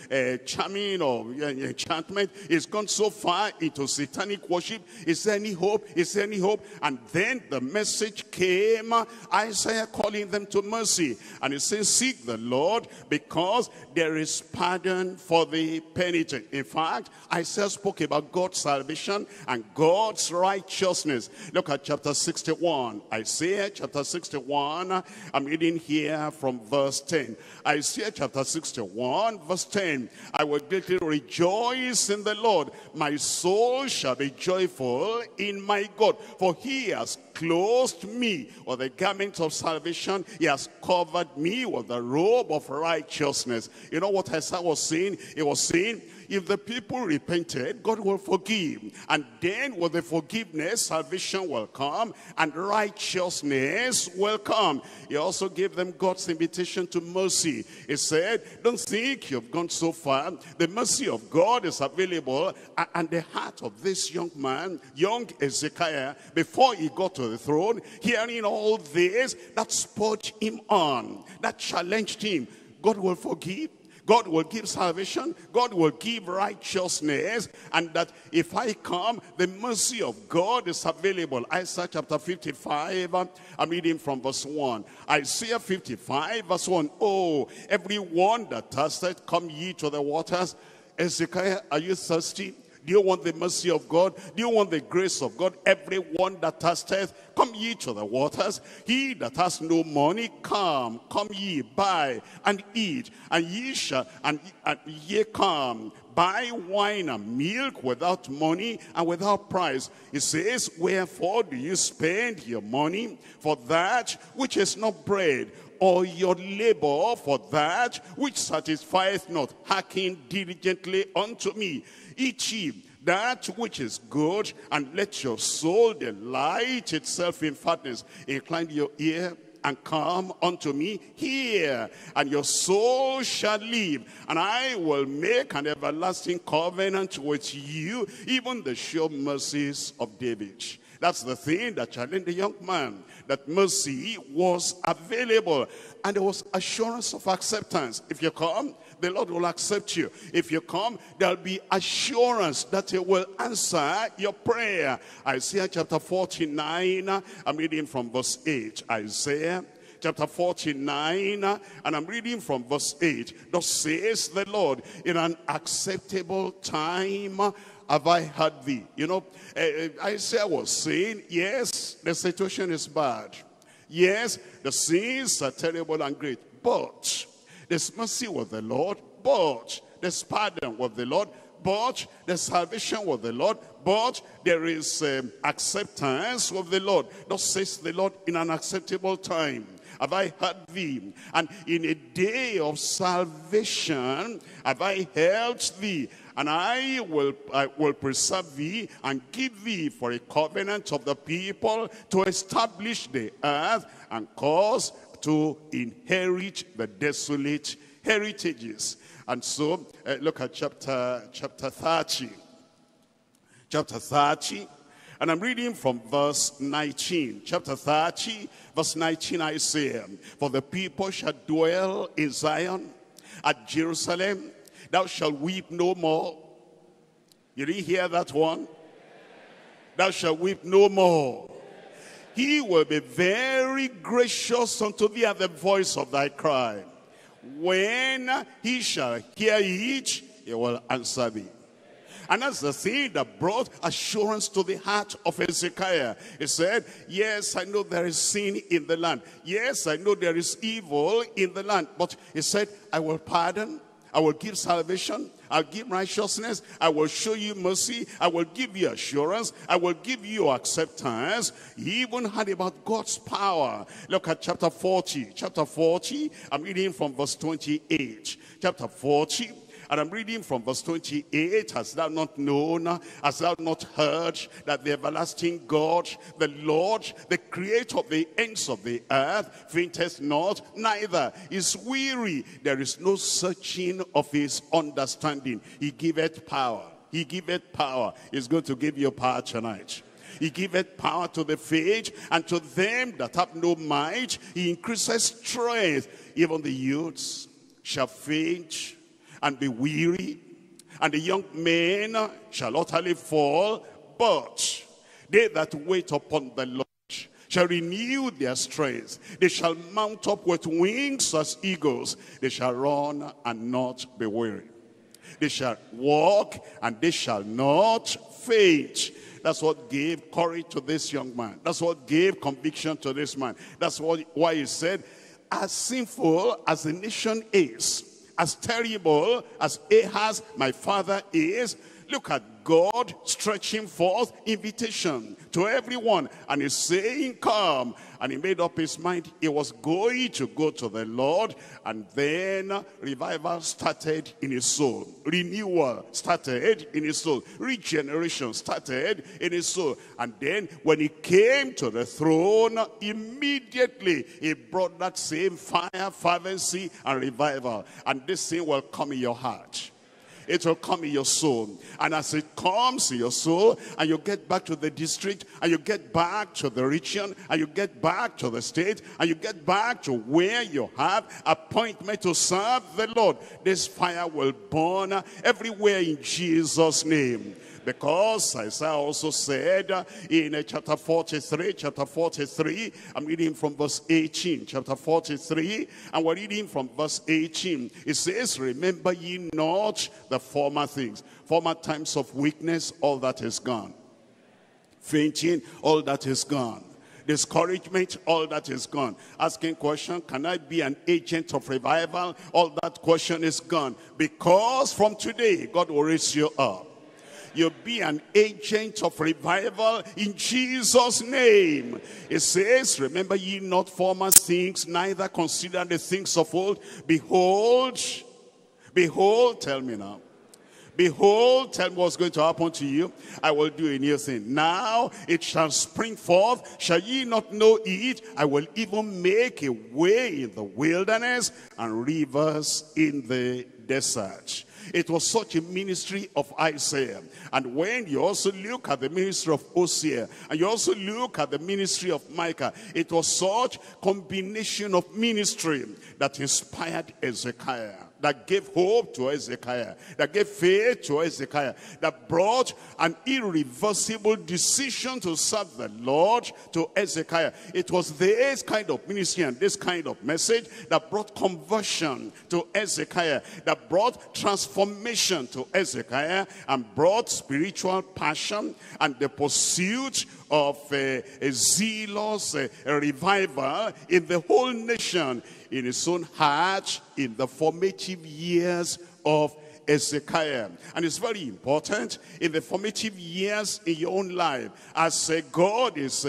charming or enchantment, he's gone so far into satanic worship. Is there any hope? Is there any hope? And then the message came, Isaiah calling them to mercy. And he says, seek the Lord, because there is pardon for the penitent. In fact, Isaiah spoke about God's salvation and God's righteousness. Look at chapter 61. Isaiah chapter 61, I'm reading here from verse 10. Isaiah chapter 61, verse 10. I will greatly rejoice in the Lord. My soul shall be joyful in my God, for he has clothed me with the garment of salvation. He has covered me with the robe of righteousness. You know what Isaiah was saying? He was saying, if the people repented, God will forgive. And then with the forgiveness, salvation will come and righteousness will come. He also gave them God's invitation to mercy. He said, don't think you've gone so far. The mercy of God is available. And the heart of this young man, young Hezekiah, before he got to the throne, hearing all this, that spurred him on, that challenged him. God will forgive. God will give salvation, God will give righteousness, and that if I come, the mercy of God is available. Isaiah chapter 55, I'm reading from verse 1. Isaiah 55, verse 1. Oh, everyone that thirsteth, come ye to the waters. Hezekiah, are you thirsty? Do you want the mercy of God? Do you want the grace of God? Everyone that thirsteth, come ye to the waters. He that has no money, come. Come ye, buy and eat. And ye shall, and ye come, buy wine and milk without money and without price. It says, wherefore do you spend your money for that which is not bread, or your labor for that which satisfieth not? Hearken diligently unto me. Eat ye that which is good, and let your soul delight itself in fatness. Incline your ear and come unto me, hear, and your soul shall live, and I will make an everlasting covenant with you, even the sure mercies of David. That's the thing that challenged the young man, that mercy was available, and there was assurance of acceptance. If you come, the Lord will accept you. If you come, there'll be assurance that he will answer your prayer. Isaiah chapter 49, I'm reading from verse 8. Isaiah chapter 49, and I'm reading from verse 8. Thus says the Lord, in an acceptable time have I heard thee. You know, Isaiah was saying, yes, the situation is bad. Yes, the sins are terrible and great, but there's mercy with the Lord, but there's pardon with the Lord, but there's salvation with the Lord, but there is acceptance with the Lord. Thus says the Lord, in an acceptable time have I heard thee, and in a day of salvation have I helped thee, and I will preserve thee and give thee for a covenant of the people to establish the earth and cause to inherit the desolate heritages. And so look at chapter 30, and I'm reading from verse 19. Chapter 30, verse 19, I say, for the people shall dwell in Zion, at Jerusalem thou shalt weep no more. You didn't hear that one? Thou shalt weep no more. He will be very gracious unto thee at the voice of thy cry. When he shall hear it, he will answer thee. And that's the thing that brought assurance to the heart of Hezekiah. He said, yes, I know there is sin in the land. Yes, I know there is evil in the land. But he said, I will pardon. I will give salvation. I'll give righteousness. I will show you mercy. I will give you assurance. I will give you acceptance. He even heard about God's power. Look at chapter 40. Chapter 40, I'm reading from verse 28. Chapter 40, and I'm reading from verse 28. Hast thou not known, hast thou not heard, that the everlasting God, the Lord, the creator of the ends of the earth, fainteth not, neither is weary. There is no searching of his understanding. He giveth power. He giveth power. He's going to give you power tonight. He giveth power to the faint, and to them that have no might, he increases strength. Even the youths shall faint and be weary, and the young men shall utterly fall. But they that wait upon the Lord shall renew their strength. They shall mount up with wings as eagles. They shall run and not be weary. They shall walk and they shall not faint. That's what gave courage to this young man. That's what gave conviction to this man. That's why he said, as sinful as the nation is, as terrible as Ahaz, my father, is, look at God stretching forth invitation to everyone. And he's saying, come. And he made up his mind he was going to go to the Lord. And then revival started in his soul. Renewal started in his soul. Regeneration started in his soul. And then when he came to the throne, immediately he brought that same fire, fervency, and revival. And this thing will come in your heart. It will come in your soul. And as it comes in your soul, and you get back to the district, and you get back to the region, and you get back to the state, and you get back to where you have appointment to serve the Lord, this fire will burn everywhere in Jesus' name. Because Isaiah also said in chapter 43, I'm reading from verse 18. Chapter 43, and we're reading from verse 18. It says, remember ye not the former things, former times of weakness, all that is gone. Fainting, all that is gone. Discouragement, all that is gone. Asking question, can I be an agent of revival? All that question is gone. Because from today, God will raise you up. You'll be an agent of revival in Jesus' name. It says, remember ye not former things, neither consider the things of old. Behold, behold, tell me now. behold, tell me what's going to happen to you. I will do a new thing. Now it shall spring forth. Shall ye not know it? I will even make a way in the wilderness and rivers in the desert. It was such a ministry of Isaiah. And when you also look at the ministry of Hosea, and you also look at the ministry of Micah, it was such combination of ministry that inspired Hezekiah, that gave hope to Hezekiah, that gave faith to Hezekiah, that brought an irreversible decision to serve the Lord to Hezekiah. It was this kind of ministry and this kind of message that brought conversion to Hezekiah, that brought transformation to Hezekiah, and brought spiritual passion and the pursuit of a zealous revival in the whole nation, in his own heart, in the formative years of Hezekiah. And it's very important in the formative years in your own life, as God is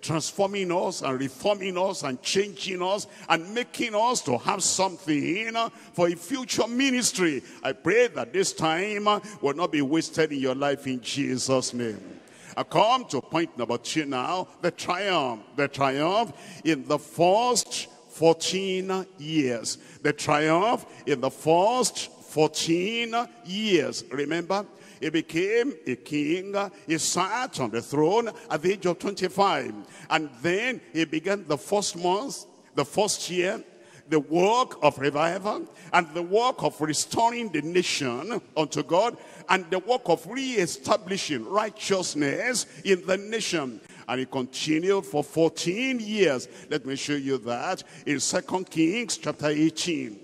transforming us and reforming us and changing us and making us to have something for a future ministry. I pray that this time will not be wasted in your life, in Jesus' name. I come to point number 2 now, the triumph. The triumph in the first 14 years. The triumph in the first 14 years. Remember, he became a king. He sat on the throne at the age of 25. And then he began the first month, the first year, the work of revival and the work of restoring the nation unto God and the work of re-establishing righteousness in the nation. And he continued for 14 years. Let me show you that in 2 Kings chapter 18.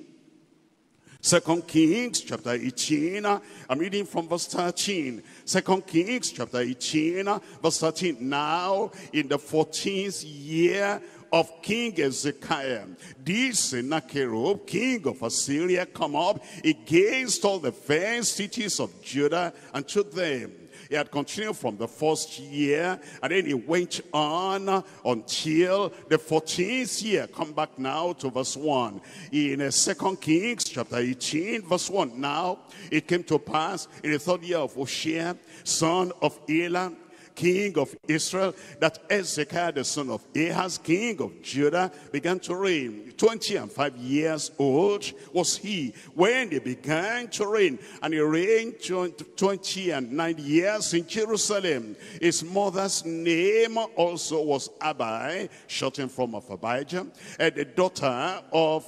2 Kings chapter 18, I'm reading from verse 13. 2 Kings chapter 18, verse 13. Now, in the 14th year of King Hezekiah, this Sennacherib, king of Assyria, come up against all the fair cities of Judah and took them. He had continued from the first year, and then he went on until the 14th year. Come back now to verse 1. In 2 Kings chapter 18, verse 1. Now, it came to pass in the 3rd year of Hoshea, son of Elah, king of Israel, that Hezekiah the son of Ahaz, king of Judah, began to reign. 25 years old was he when he began to reign, and he reigned 29 years in Jerusalem. His mother's name also was Abi, shorten from of Abijah, and the daughter of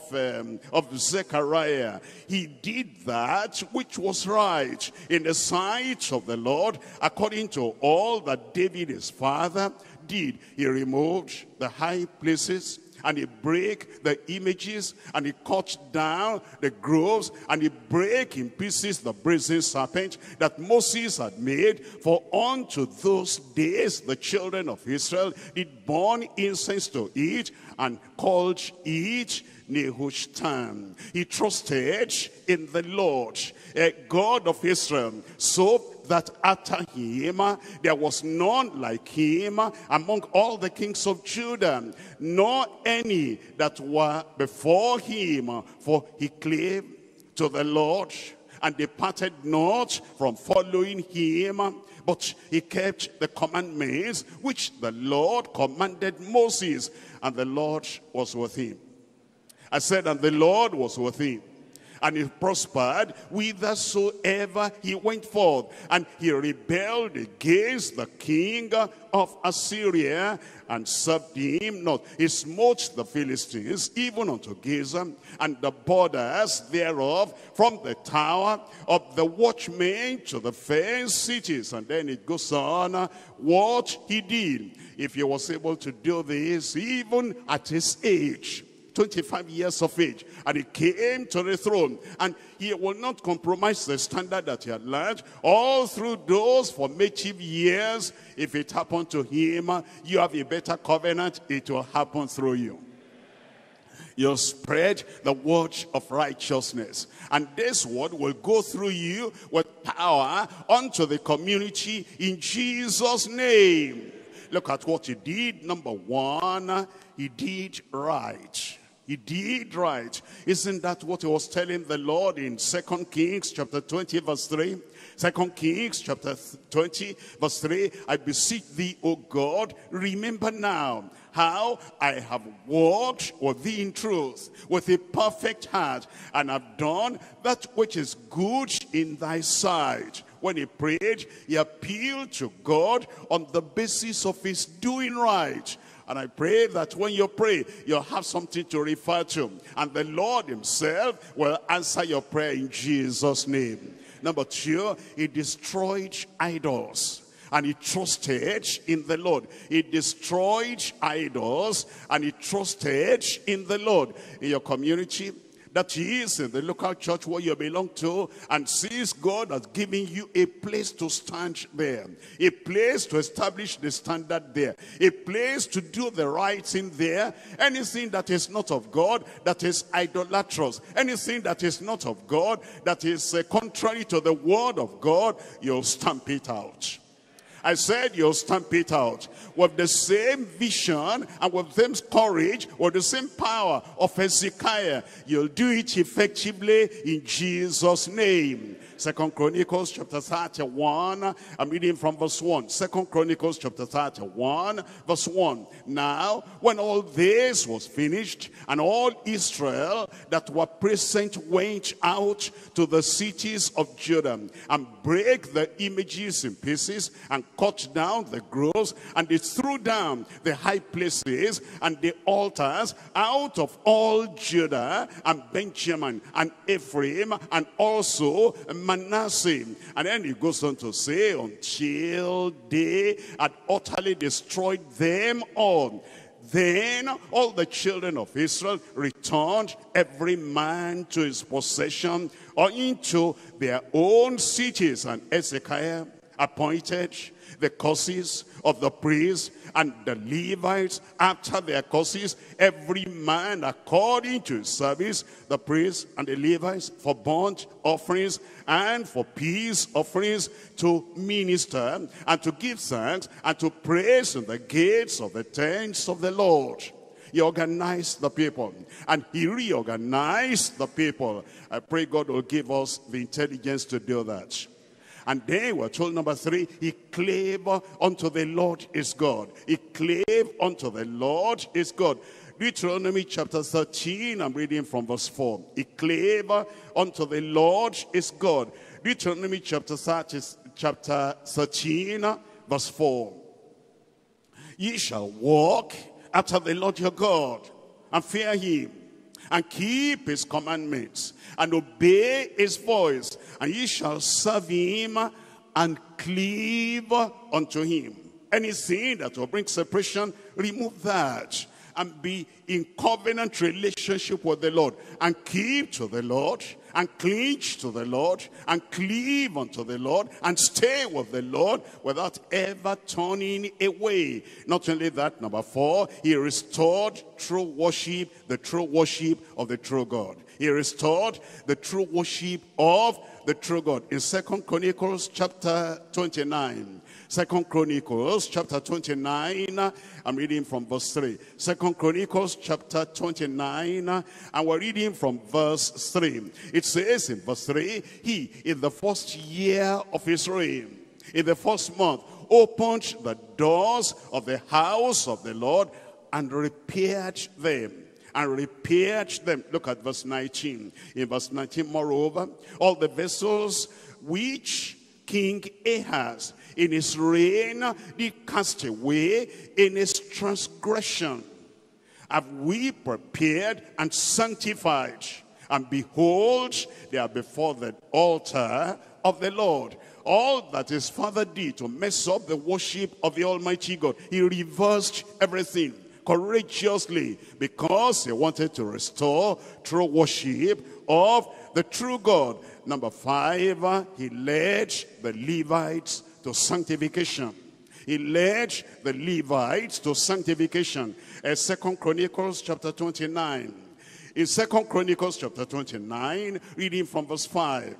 Zechariah. He did that which was right in the sight of the Lord, according to all that David his father did. He removed the high places, and he break the images, and he cut down the groves, and he break in pieces the brazen serpent that Moses had made. For unto those days the children of Israel did burn incense to it, and called it Nehushtan. He trusted in the Lord, a God of Israel, so that after him there was none like him among all the kings of Judah, nor any that were before him, for he claimed to the Lord and departed not from following him. But he kept the commandments which the Lord commanded Moses, and the Lord was with him. I said, and the Lord was with him. And he prospered whithersoever he went forth. And he rebelled against the king of Assyria, and served him not. He smote the Philistines, even unto Gaza, and the borders thereof, from the tower of the watchmen to the fenced cities. And then it goes on what he did. If he was able to do this, even at his age, 25 years of age, and he came to the throne, and he will not compromise the standard that he had learned all through those formative years. If it happened to him, you have a better covenant. It will happen through you. You'll spread the word of righteousness, and this word will go through you with power unto the community, in Jesus' name. Look at what he did. Number 1, he did right. He did right. Isn't that what he was telling the Lord in 2 Kings chapter 20 verse 3? Second Kings chapter 20 verse 3, I beseech thee, O God, remember now how I have walked with thee in truth, with a perfect heart, and have done that which is good in thy sight. When he prayed, he appealed to God on the basis of his doing right. And I pray that when you pray, you'll have something to refer to. And the Lord himself will answer your prayer in Jesus' name. Number two, he destroyed idols. And he trusted in the Lord. He destroyed idols and he trusted in the Lord. In your community, that is in the local church where you belong to, and sees God as giving you a place to stand there, a place to establish the standard there, a place to do the right thing there. Anything that is not of God, that is idolatrous, anything that is not of God, that is contrary to the word of God, you'll stamp it out. I said you'll stamp it out. With the same vision and with the same courage, with the same power of Hezekiah, you'll do it effectively in Jesus' name. 2 Chronicles chapter 31, I'm reading from verse 1. 2 Chronicles chapter 31 verse 1. Now when all this was finished, and all Israel that were present went out to the cities of Judah, and break the images in pieces, and cut down the groves, and they threw down the high places and the altars out of all Judah and Benjamin and Ephraim and also Manasseh. And then he goes on to say, until they had utterly destroyed them all. Then all the children of Israel returned every man to his possession or into their own cities. And Hezekiah appointed the courses of the priests and the Levites after their courses, every man according to his service, the priests and the Levites for burnt offerings and for peace offerings, to minister and to give thanks and to praise in the gates of the tents of the Lord. He organized the people and he reorganized the people. I pray God will give us the intelligence to do that. And then we're told, number three, he clave unto the Lord his God. He clave unto the Lord his God. Deuteronomy chapter 13, I'm reading from verse 4. He clave unto the Lord his God. Deuteronomy chapter 13, verse 4. Ye shall walk after the Lord your God, and fear him, and keep his commandments, and obey his voice, and ye shall serve him and cleave unto him. Anything that will bring separation, remove that, and be in covenant relationship with the Lord, and keep to the Lord, and cling to the Lord, and cleave unto the Lord, and stay with the Lord without ever turning away. Not only that, number four, he restored true worship, the true worship of the true God. He restored the true worship of the true God. In 2 Chronicles chapter 29, 2 Chronicles chapter 29, I'm reading from verse 3. 2 Chronicles chapter 29, and we're reading from verse 3. It says in verse 3, he, in the first year of his reign, in the first month, opened the doors of the house of the Lord and repaired them. And repaired them. Look at verse 19. In verse 19, moreover, all the vessels which King Ahaz in his reign did cast away in his transgression have we prepared and sanctified. And behold, they are before the altar of the Lord. All that his father did to mess up the worship of the Almighty God, he reversed everything courageously, because he wanted to restore true worship of the true God. Number five, he led the Levites to sanctification. He led the Levites to sanctification. 2 Chronicles chapter 29. In 2 Chronicles chapter 29, reading from verse 5.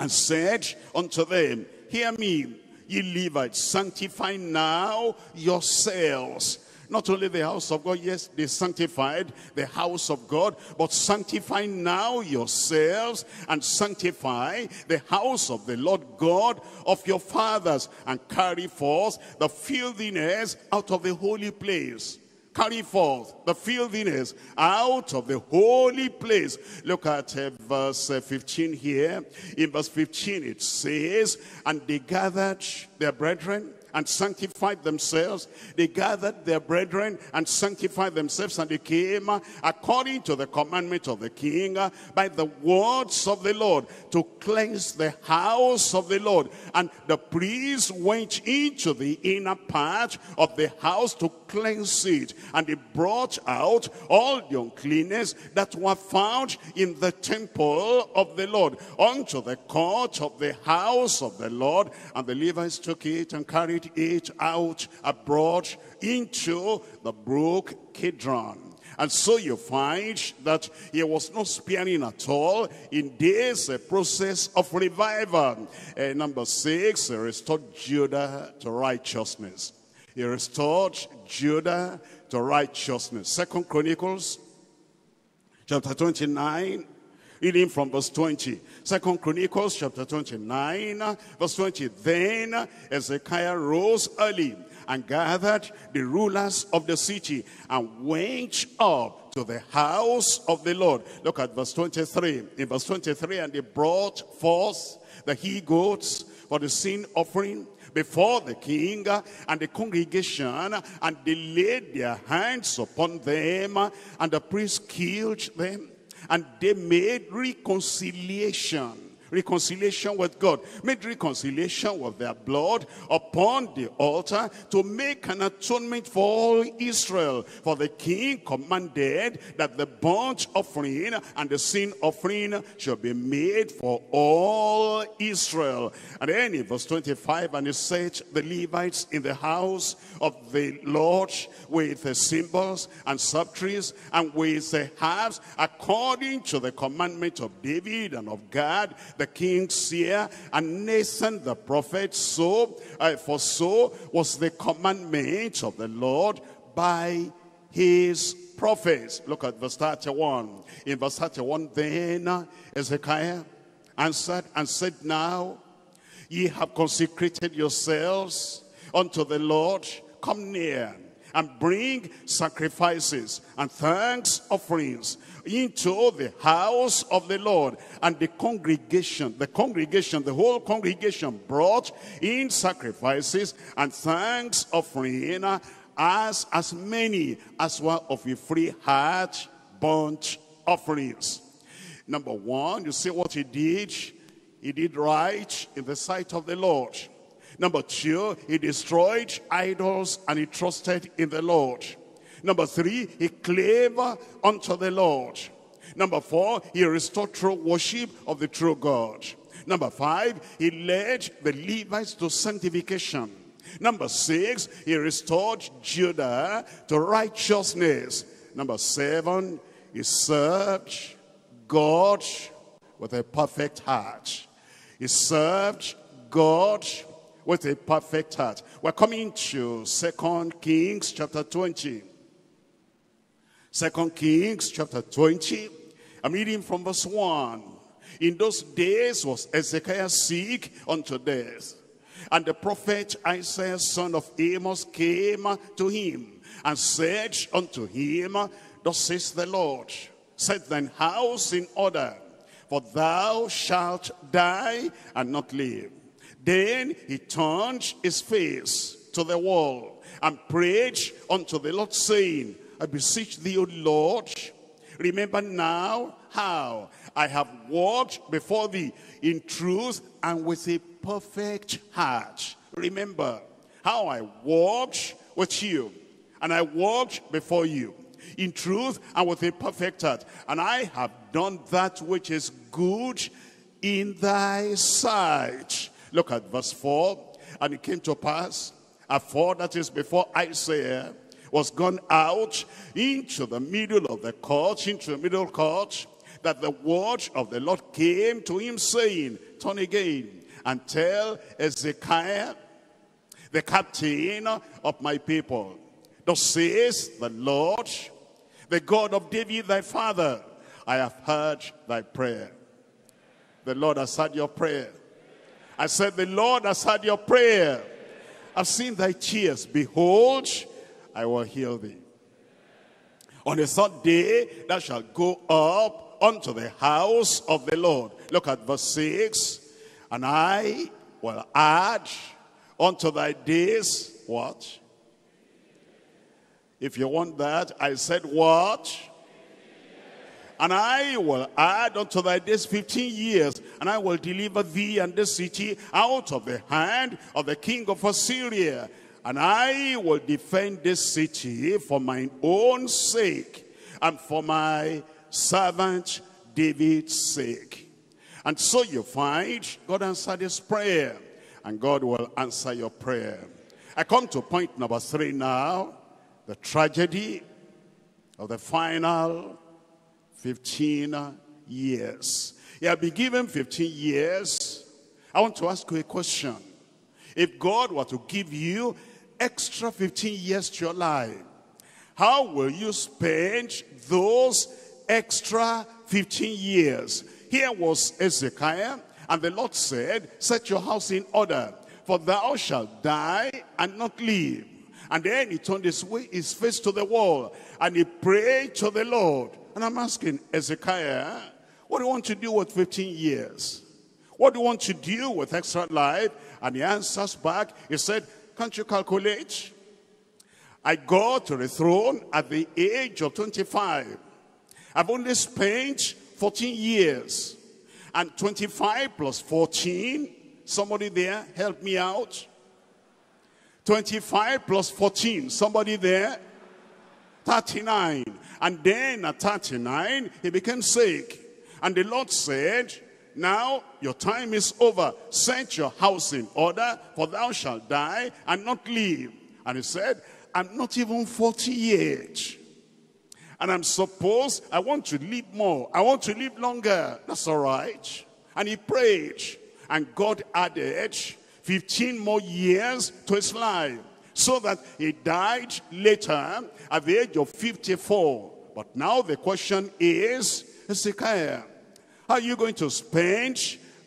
And said unto them, hear me, ye Levites, sanctify now yourselves, Not only the house of God, yes, they sanctified the house of God, but sanctify now yourselves and sanctify the house of the Lord God of your fathers, and carry forth the filthiness out of the holy place. Carry forth the filthiness out of the holy place. Look at verse 15 here. In verse 15 it says, and they gathered their brethren and sanctified themselves. They gathered their brethren and sanctified themselves, and they came according to the commandment of the king by the words of the Lord to cleanse the house of the Lord. And the priests went into the inner part of the house to cleanse it, and they brought out all the uncleanness that were found in the temple of the Lord unto the court of the house of the Lord. And the Levites took it and carried it out abroad into the brook Kidron. And so you find that he was not sparing at all in this process of revival. Number 6, he restored Judah to righteousness. He restored Judah to righteousness. 2 Chronicles chapter 29, reading from verse 20. 2 Chronicles chapter 29, verse 20. Then Hezekiah rose early and gathered the rulers of the city and went up to the house of the Lord. Look at verse 23. In verse 23, and they brought forth the he-goats for the sin offering before the king and the congregation, and they laid their hands upon them, and the priests killed them. And they made reconciliation with God, made reconciliation with their blood upon the altar to make an atonement for all Israel. For the king commanded that the burnt offering and the sin offering should be made for all Israel. And then in verse 25, and he set the Levites in the house of the Lord with the cymbals and psalteries and with the harps, according to the commandment of David and of Gad the king seer and Nathan the prophet. So for so was the commandment of the Lord by his prophets. Look at verse 31. In verse 31, then Hezekiah answered and said, now ye have consecrated yourselves unto the Lord. Come near and bring sacrifices and thanks offerings into the house of the Lord. And the whole congregation brought in sacrifices and thanks offering, as many as were of a free heart burnt offerings. Number 1, you see what he did? He did right in the sight of the Lord. Number 2, he destroyed idols and he trusted in the Lord. Number 3, he clave unto the Lord. Number 4, he restored true worship of the true God. Number 5, he led the Levites to sanctification. Number 6, he restored Judah to righteousness. Number 7, he served God with a perfect heart. He served God with a perfect heart. We're coming to 2 Kings chapter 20. 2 Kings chapter 20. I'm reading from verse 1. In those days was Hezekiah sick unto death. And the prophet Isaiah, son of Amos, came to him and said unto him, thus says the Lord, set thine house in order, for thou shalt die and not live. Then he turned his face to the wall and prayed unto the Lord, saying, I beseech thee, O Lord, remember now how I have walked before thee in truth and with a perfect heart. Remember how I walked with you, and I walked before you in truth and with a perfect heart, and I have done that which is good in thy sight. Look at verse 4. And it came to pass, afore, that is before Isaiah was gone out into the middle of the court, that the word of the Lord came to him, saying, turn again and tell Hezekiah, the captain of my people, Thus says the Lord, the God of David thy father, I have heard thy prayer. The Lord has heard your prayer. I said, the Lord has heard your prayer. I've seen thy tears. Behold, I will heal thee. On the third day, thou shalt go up unto the house of the Lord. Look at verse 6. And I will add unto thy days, what? If you want that, I said what? And I will add unto thy days 15 years, and I will deliver thee and this city out of the hand of the king of Assyria. And I will defend this city for mine own sake, and for my servant David's sake. And so you find God answered his prayer, and God will answer your prayer. I come to point number 3 now. The tragedy of the final 15 years. You have been given 15 years. I want to ask you a question. If God were to give you extra 15 years to your life, how will you spend those extra 15 years? Here was Hezekiah, and the Lord said, set your house in order, for thou shalt die and not live. And then he turned his face to the wall, and he prayed to the Lord. And I'm asking, Hezekiah, what do you want to do with 15 years? What do you want to do with extra life? And he answers back, he said, can't you calculate? I got to the throne at the age of 25. I've only spent 14 years. And 25 plus 14, somebody there, help me out. 25 plus 14, somebody there, 39. And then at 39, he became sick. And the Lord said, now your time is over. Set your house in order, for thou shalt die and not live. And he said, I'm not even 40 yet. And I'm supposed, I want to live more. I want to live longer. That's all right. And he prayed. And God added 15 more years to his life, so that he died later at the age of 54. But now the question is, Hezekiah, how are you going to spend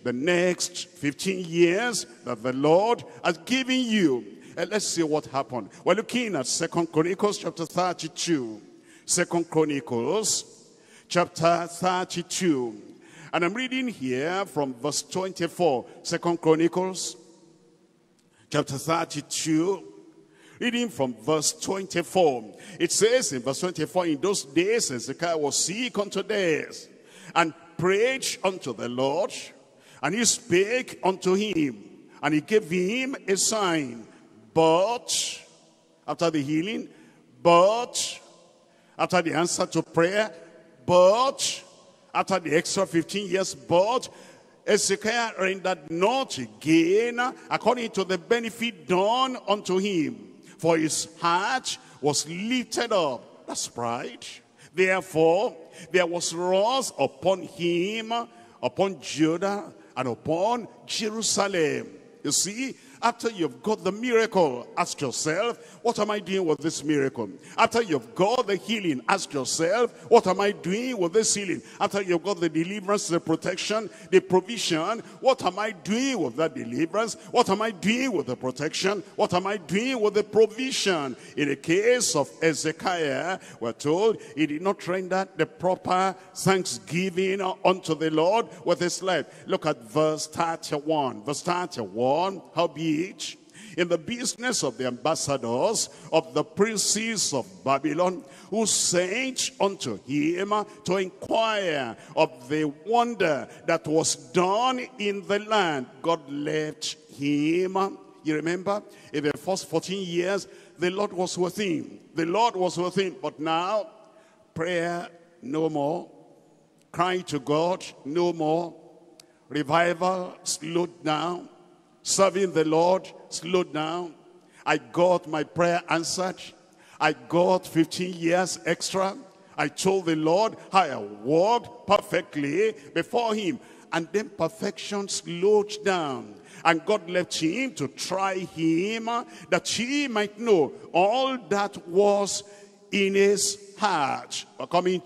the next 15 years that the Lord has given you? And let's see what happened. We're looking at 2 Chronicles chapter 32. 2 Chronicles chapter 32. And I'm reading here from verse 24. 2 Chronicles chapter 32, reading from verse 24. It says in verse 24, in those days Hezekiah was sick unto death, and prayed unto the Lord, and he spake unto him, and he gave him a sign. But, after the healing, but, after the answer to prayer, but, after the extra 15 years, but, Hezekiah rendered not again according to the benefit done unto him, for his heart was lifted up. That's pride. Therefore, there was wrath upon him, upon Judah, and upon Jerusalem. You see, after you've got the miracle, ask yourself, what am I doing with this miracle? After you've got the healing, ask yourself, what am I doing with this healing? After you've got the deliverance, the protection, the provision, what am I doing with that deliverance? What am I doing with the protection? What am I doing with the provision? In the case of Hezekiah, we're told he did not render the proper thanksgiving unto the Lord with his life. Look at verse 31. Verse 31, howbeit, in the business of the ambassadors of the princes of Babylon, who sent unto him to inquire of the wonder that was done in the land, God left him. You remember, in the first 14 years, the Lord was with him. The Lord was with him. But now, prayer no more. Crying to God no more. Revival slowed down. Serving the Lord slowed down. I got my prayer answered. I got 15 years extra. I told the Lord how I walked perfectly before him. and then perfection slowed down. And God left him to try him, that he might know all that was in his heart. We're coming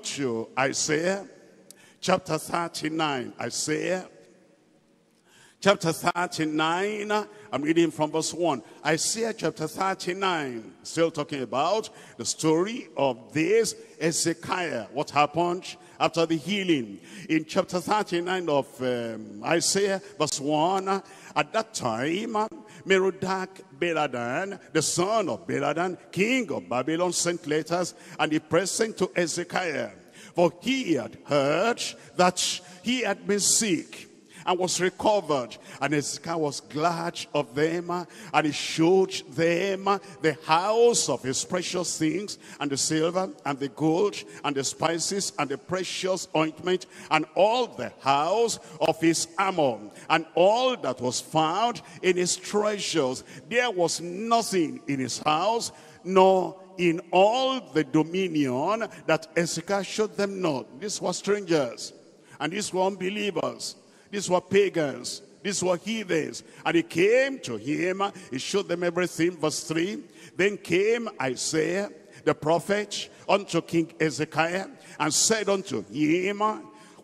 to Isaiah chapter 39. Isaiah chapter 39, I'm reading from verse 1. Isaiah chapter 39, still talking about the story of this Hezekiah. What happened after the healing? In chapter 39 of Isaiah, verse 1, at that time, Merodach-Baladan, the son of Baladan, king of Babylon, sent letters and a present to Hezekiah. For he had heard that he had been sick and was recovered, and Hezekiah was glad of them, and he showed them the house of his precious things, and the silver, and the gold, and the spices, and the precious ointment, and all the house of his armor, and all that was found in his treasures. There was nothing in his house, nor in all the dominion, that Hezekiah showed them not. These were strangers, and these were unbelievers. These were pagans. These were heathens. And he came to him. He showed them everything. Verse 3. Then came Isaiah the prophet unto King Hezekiah, and said unto him,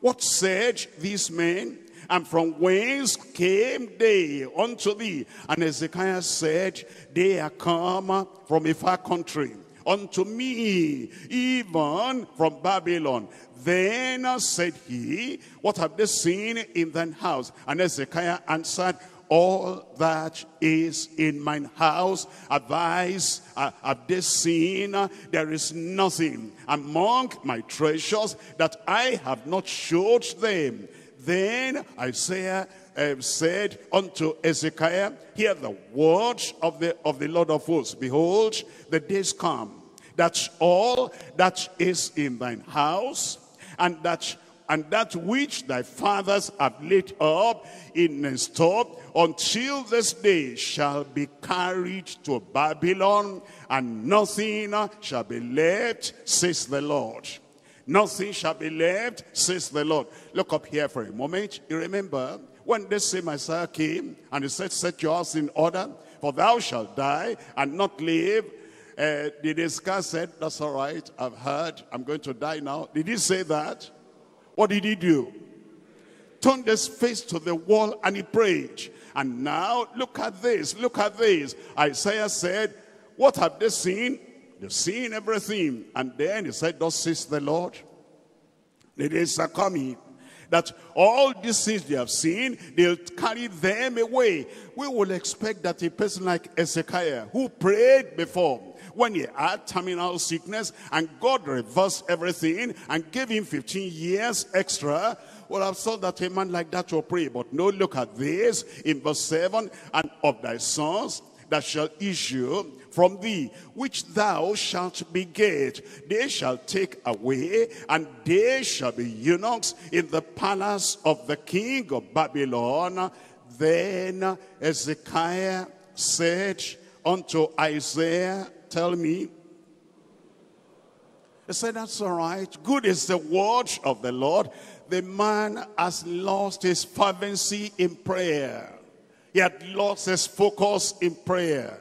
What said these men? And from whence came they unto thee? And Hezekiah said, They are come from a far country unto me, even from Babylon. Then said he, What have they seen in thine house? And Hezekiah answered, All that is in mine house have they seen. There is nothing among my treasures that I have not showed them. Then Isaiah said unto Hezekiah, Hear the word of the Lord of hosts. Behold, the days come, that all that is in thine house, and that which thy fathers have laid up in store until this day shall be carried to Babylon, and nothing shall be left, says the Lord. Nothing shall be left, says the Lord. Look up here for a moment. You remember when this same Isaiah came and he said, Set your house in order, for thou shalt die and not live. Did Hezekiah say, That's all right, I've heard, I'm going to die now? Did he say that? What did he do? Turned his face to the wall and he prayed. And now, look at this, look at this. Isaiah said, What have they seen? They've seen everything. And then he said, Thus says the Lord, the days are coming, that all these things they have seen, they'll carry them away. We will expect that a person like Hezekiah, who prayed before, when he had terminal sickness, and God reversed everything and gave him 15 years extra, well, I've thought that a man like that will pray. But no, look at this in verse 7, And of thy sons that shall issue from thee, which thou shalt beget, they shall take away, and they shall be eunuchs in the palace of the king of Babylon. Then Hezekiah said unto Isaiah, Tell me. He said, That's all right. Good is the word of the Lord. The man has lost his fervency in prayer. He had lost his focus in prayer.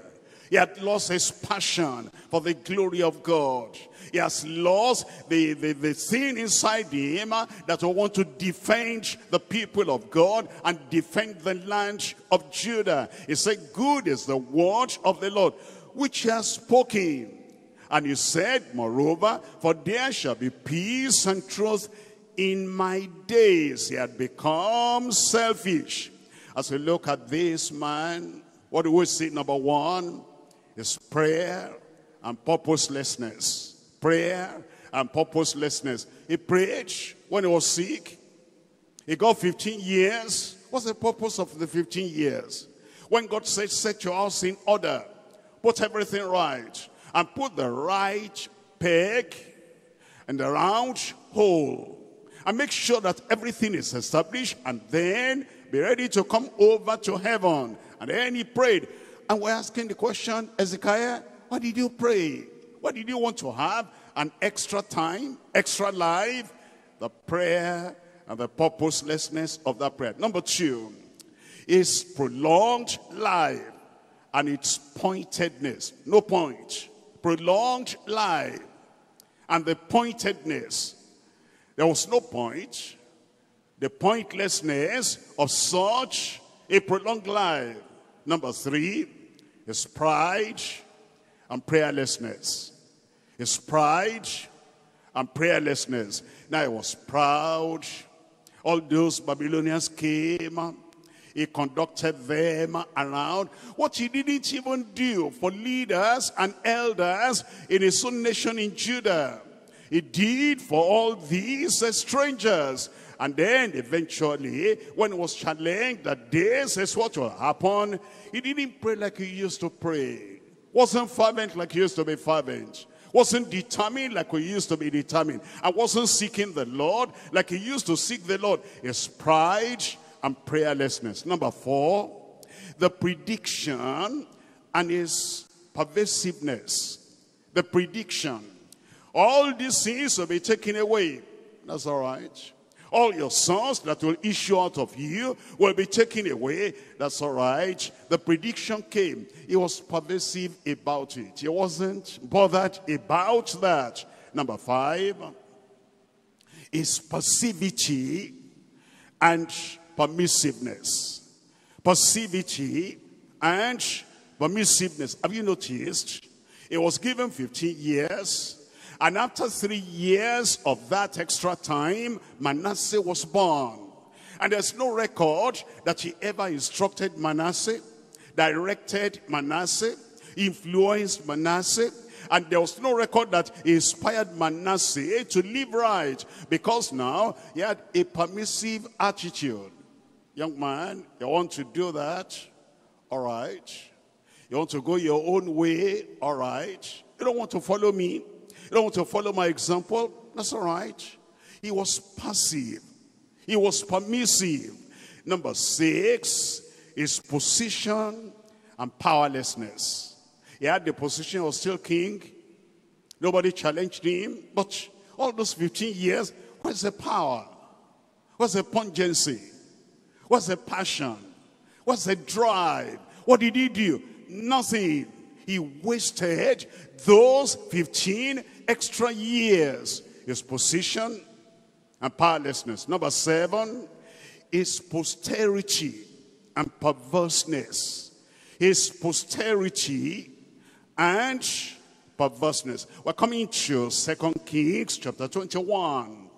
He had lost his passion for the glory of God. He has lost the thing inside him that will want to defend the people of God and defend the land of Judah. He said, Good is the word of the Lord, which he has spoken. And he said, Moreover, for there shall be peace and truth in my days. He had become selfish. As we look at this man, what do we see? Number one is prayer and purposelessness. Prayer and purposelessness. He prayed when he was sick. He got 15 years. What's the purpose of the 15 years? When God said, Set your house in order, put everything right, and put the right peg in the round hole, and make sure that everything is established, and then be ready to come over to heaven. And then he prayed. And we're asking the question, Hezekiah, why did you pray? Why did you want to have an extra time, extra life, the prayer and the purposelessness of that prayer. Number two is prolonged life and its pointedness. No point. Prolonged life and the pointedness. There was no point. The pointlessness of such a prolonged life. Number three is pride and prayerlessness. It's pride and prayerlessness. Now he was proud. All those Babylonians came. He conducted them around. What he didn't even do for leaders and elders in his own nation in Judah, he did for all these strangers. And then eventually, when it was challenged that this is what will happen, he didn't pray like he used to pray. Wasn't fervent like he used to be fervent. Wasn't determined like he used to be determined. And wasn't seeking the Lord like he used to seek the Lord. It's pride and prayerlessness. Number four, the prediction and his pervasiveness. The prediction. All these things will be taken away. That's all right. All your sons that will issue out of you will be taken away. That's all right. The prediction came. He was pervasive about it. He wasn't bothered about that. Number five is passivity and permissiveness. Passivity and permissiveness. Have you noticed? It was given 15 years. And after 3 years of that extra time, Manasseh was born. And there's no record that he ever instructed Manasseh, directed Manasseh, influenced Manasseh. And there was no record that inspired Manasseh to live right. Because now he had a permissive attitude. Young man, you want to do that? All right. You want to go your own way? All right. You don't want to follow me? You don't want to follow my example? That's all right. He was passive. He was permissive. Number six is position and powerlessness. He had the position, he was still king. Nobody challenged him. But all those 15 years, where's the power? Where's the pungency? Where's the passion? Where's the drive? What did he do? Nothing. He wasted those 15 extra years. His position and powerlessness. Number seven is posterity and perverseness. His posterity and perverseness. We're coming to 2 Kings chapter 21.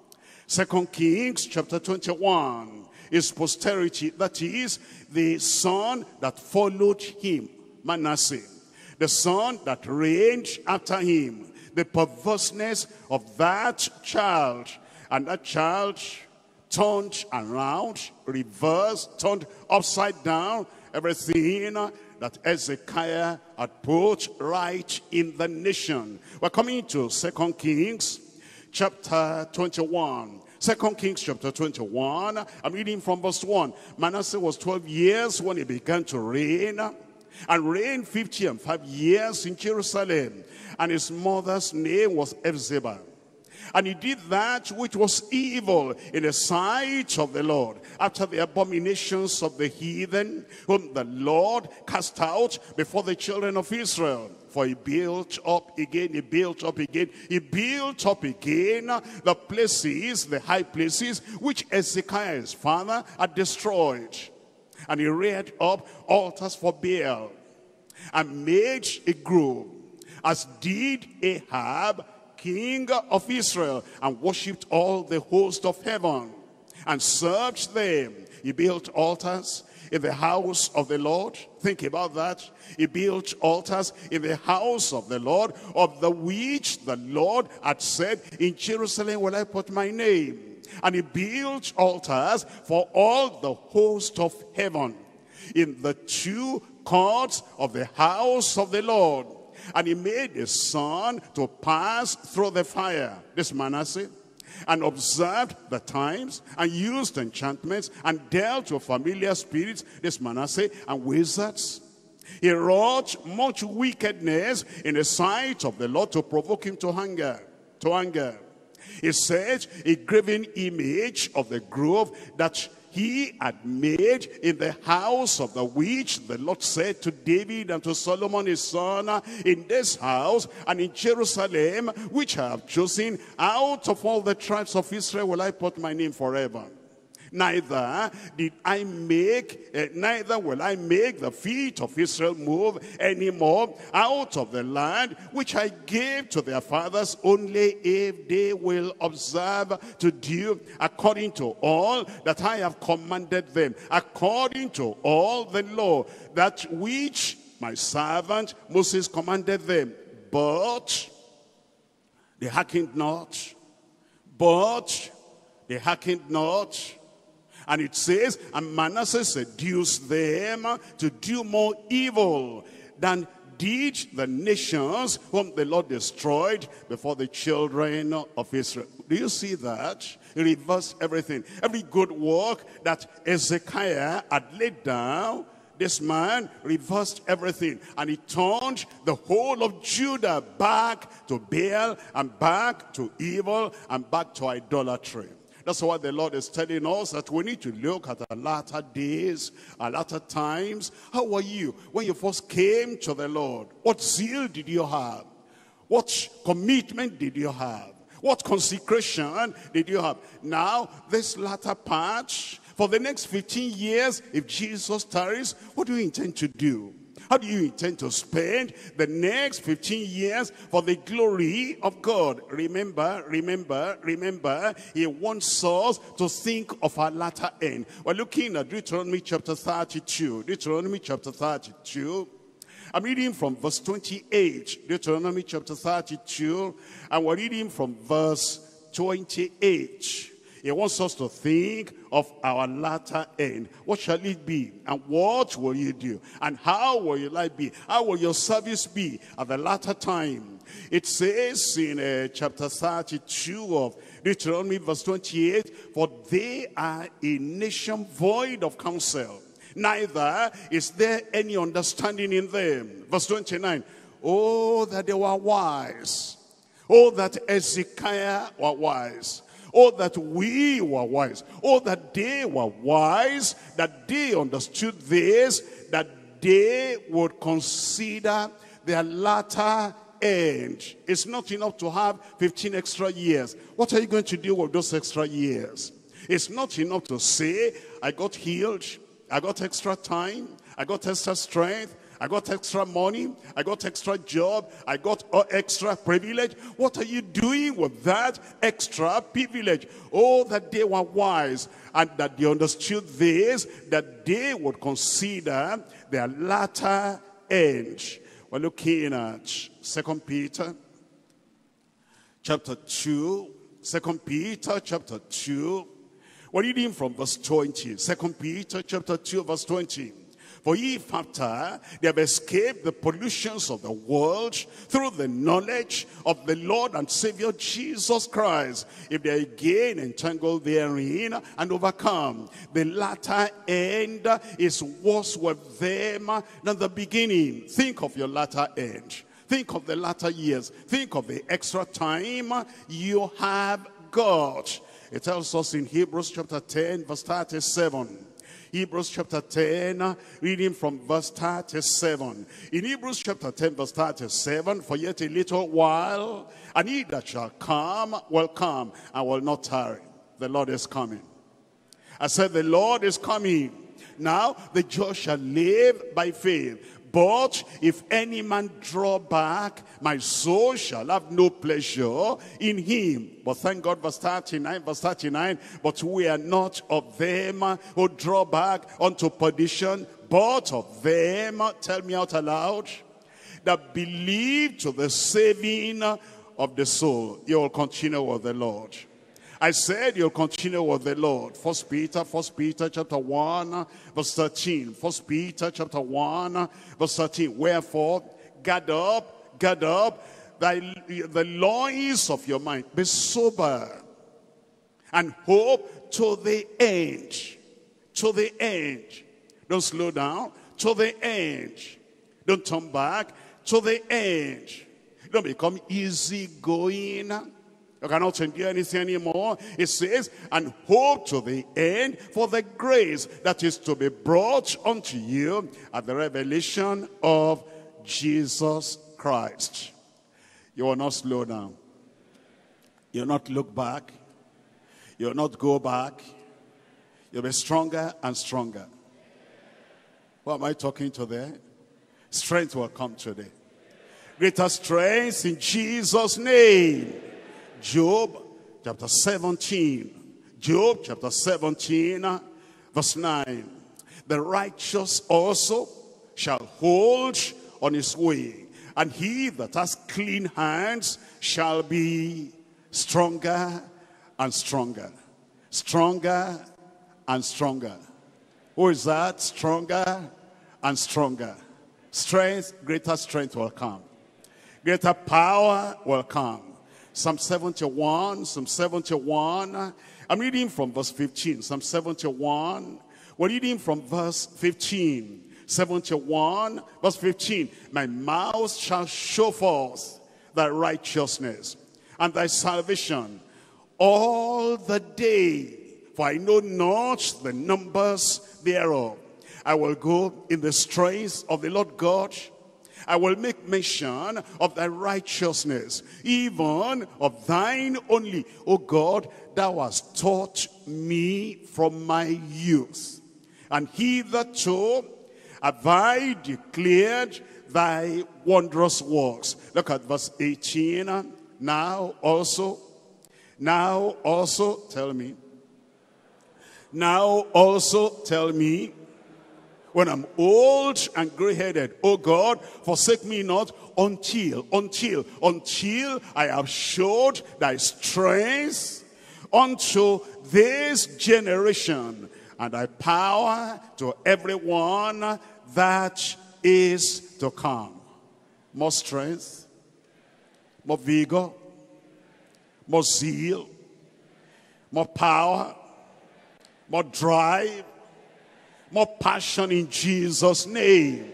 2 Kings chapter 21 is posterity. That is the son that followed him, Manasseh. The son that reigned after him. The perverseness of that child. And that child turned around, reversed, turned upside down. Everything that Hezekiah had put right in the nation. We're coming to 2 Kings chapter 21. 2 Kings chapter 21. I'm reading from verse 1. Manasseh was 12 years when he began to reign. And reigned 55 years in Jerusalem. And his mother's name was Hephzibah. And he did that which was evil in the sight of the Lord, after the abominations of the heathen, whom the Lord cast out before the children of Israel. For he built up again, he built up again, he built up again the places, the high places, which Hezekiah his father had destroyed. And he reared up altars for Baal and made a grove, as did Ahab, king of Israel, and worshipped all the host of heaven and served them. He built altars in the house of the Lord. Think about that. He built altars in the house of the Lord, of the which the Lord had said, in Jerusalem will I put my name. And he built altars for all the host of heaven in the two courts of the house of the Lord. And he made his son to pass through the fire, this Manasseh, and observed the times, and used enchantments, and dealt with familiar spirits, this Manasseh, and wizards. He wrought much wickedness in the sight of the Lord to provoke him to anger. It says, a graven image of the grove that he had made in the house of the which the Lord said to David and to Solomon his son, in this house and in Jerusalem, which I have chosen, out of all the tribes of Israel will I put my name forever. Neither will I make the feet of Israel move anymore out of the land which I gave to their fathers, only if they will observe to do according to all that I have commanded them, according to all the law, that which my servant Moses commanded them. But they hearkened not. But they hearkened not. And it says, and Manasseh seduced them to do more evil than did the nations whom the Lord destroyed before the children of Israel. Do you see that? He reversed everything. Every good work that Hezekiah had laid down, this man reversed everything, and he turned the whole of Judah back to Baal and back to evil and back to idolatry. That's why the Lord is telling us that we need to look at our latter days, our latter times. How were you when you first came to the Lord? What zeal did you have? What commitment did you have? What consecration did you have? Now, this latter part, for the next 15 years, if Jesus tarries, what do you intend to do? How do you intend to spend the next 15 years for the glory of God? Remember, he wants us to think of our latter end. We're looking at Deuteronomy chapter 32. Deuteronomy chapter 32. I'm reading from verse 28. Deuteronomy chapter 32. And we're reading from verse 28. He wants us to think of our latter end. What shall it be? And what will you do? And how will your life be? How will your service be at the latter time? It says in chapter 32 of Deuteronomy verse 28, for they are a nation void of counsel, neither is there any understanding in them. Verse 29, oh, that they were wise. Oh, that Hezekiah were wise. Oh, that we were wise. Oh, that they were wise, that they understood this, that they would consider their latter end. It's not enough to have 15 extra years. What are you going to do with those extra years? It's not enough to say, I got healed, I got extra time, I got extra strength, I got extra money, I got extra job, I got extra privilege. What are you doing with that extra privilege? Oh, that they were wise and that they understood this, that they would consider their latter end. We're looking at 2 Peter chapter 2. 2 Peter chapter 2. We're reading from verse 20. 2 Peter chapter 2 verse 20. For if after they have escaped the pollutions of the world through the knowledge of the Lord and Savior Jesus Christ, if they are again entangled therein and overcome, the latter end is worse with them than the beginning. Think of your latter end. Think of the latter years. Think of the extra time you have got. It tells us in Hebrews chapter 10 verse 37. Hebrews chapter 10, reading from verse 37. In Hebrews chapter 10, verse 37, for yet a little while, and he that shall come will come and will not tarry. The Lord is coming. I said, the Lord is coming. Now, the just shall live by faith. But if any man draw back, my soul shall have no pleasure in him. But thank God, verse 39, but we are not of them who draw back unto perdition, but of them, tell me out aloud, that believe to the saving of the soul. You will continue with the Lord. I said you'll continue with the Lord. First Peter chapter 1 verse 13. First Peter chapter 1 verse 13. Wherefore, gird up the loins of your mind. Be sober and hope to the end. To the end. Don't slow down. To the end. Don't turn back. To the end. Don't become easygoing. You cannot endure anything anymore. It says, and hope to the end for the grace that is to be brought unto you at the revelation of Jesus Christ. You will not slow down. You will not look back. You will not go back. You'll be stronger and stronger. What am I talking to there? Strength will come today. Greater strength in Jesus' name. Job chapter 17. Job chapter 17 verse 9. The righteous also shall hold on his way, and he that has clean hands shall be stronger and stronger. Stronger and stronger. Who is that? Stronger and stronger. Strength, greater strength will come. Greater power will come. Psalm 71, Psalm 71. I'm reading from verse 15. Psalm 71. We're reading from verse 15. 71, verse 15. My mouth shall show forth thy righteousness and thy salvation all the day, for I know not the numbers thereof. I will go in the strength of the Lord God. I will make mention of thy righteousness, even of thine only. O God, thou hast taught me from my youth. And hitherto have I declared thy wondrous works. Look at verse 18. Now also tell me, when I'm old and gray-headed, oh God, forsake me not until I have showed thy strength unto this generation, and thy power to everyone that is to come. More strength, more vigor, more zeal, more power, more drive, more passion in Jesus' name.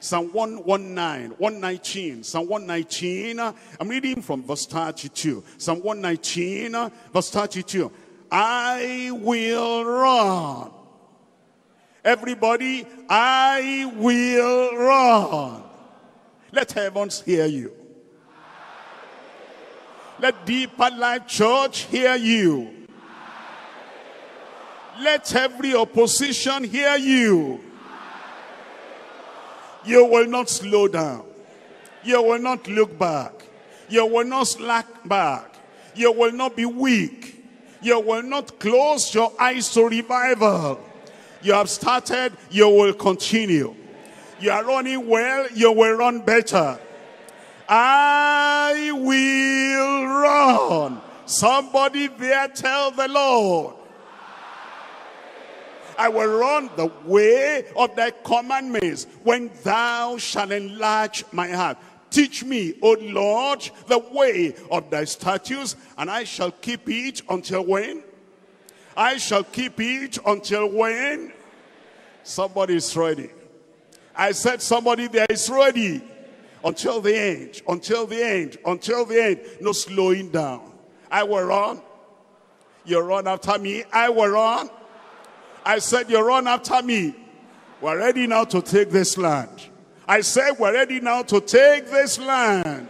Psalm 119, 119, Psalm 119. I'm reading from verse 32. Psalm 119, verse 32. I will run. Everybody, I will run. Let heavens hear you. Let Deeper Life Church hear you. Let every opposition hear you. You will not slow down. You will not look back. You will not slack back. You will not be weak. You will not close your eyes to revival. You have started, you will continue. You are running well, you will run better. I will run. Somebody there tell the Lord. I will run the way of thy commandments when thou shalt enlarge my heart. Teach me, O Lord, the way of thy statutes, and I shall keep it until when? I shall keep it until when? Somebody is ready. I said somebody there is ready. Until the end, until the end, until the end. No slowing down. I will run. You run after me. I will run. I said, you run after me. We're ready now to take this land. I said, we're ready now to take this land.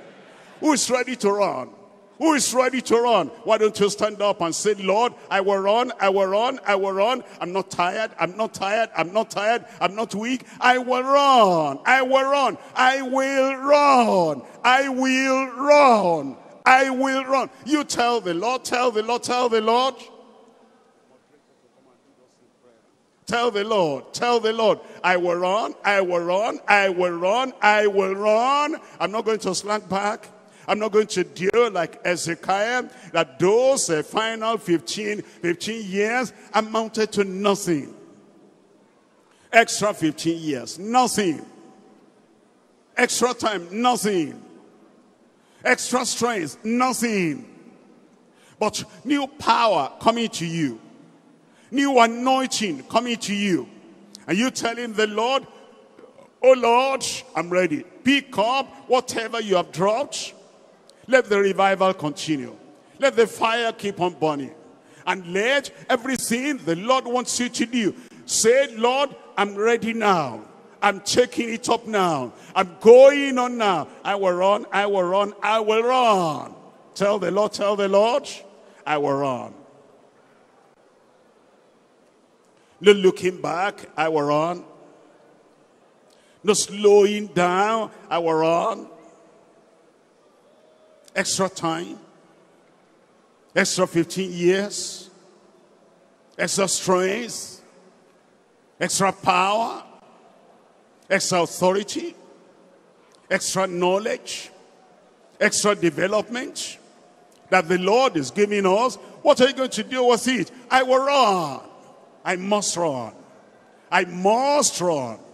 Who is ready to run? Who is ready to run? Why don't you stand up and say, Lord, I will run, I will run, I will run. I'm not tired, I'm not tired, I'm not tired, I'm not weak. I will run, I will run, I will run, I will run, I will run. You tell the Lord, tell the Lord, tell the Lord. Tell the Lord, tell the Lord, I will run, I will run, I will run, I will run. I'm not going to slack back. I'm not going to deal like Hezekiah, that those final 15 years amounted to nothing. Extra 15 years, nothing. Extra time, nothing. Extra strength, nothing. But new power coming to you. New anointing coming to you. And you telling the Lord, oh Lord, I'm ready. Pick up whatever you have dropped. Let the revival continue. Let the fire keep on burning. And let every sin the Lord wants you to do, say, Lord, I'm ready now. I'm taking it up now. I'm going on now. I will run, I will run, I will run. Tell the Lord, I will run. No looking back, I will run. No slowing down, I will run. Extra time. Extra 15 years. Extra strength. Extra power. Extra authority. Extra knowledge. Extra development that the Lord is giving us. What are you going to do with it? I will run. I must run. I must run.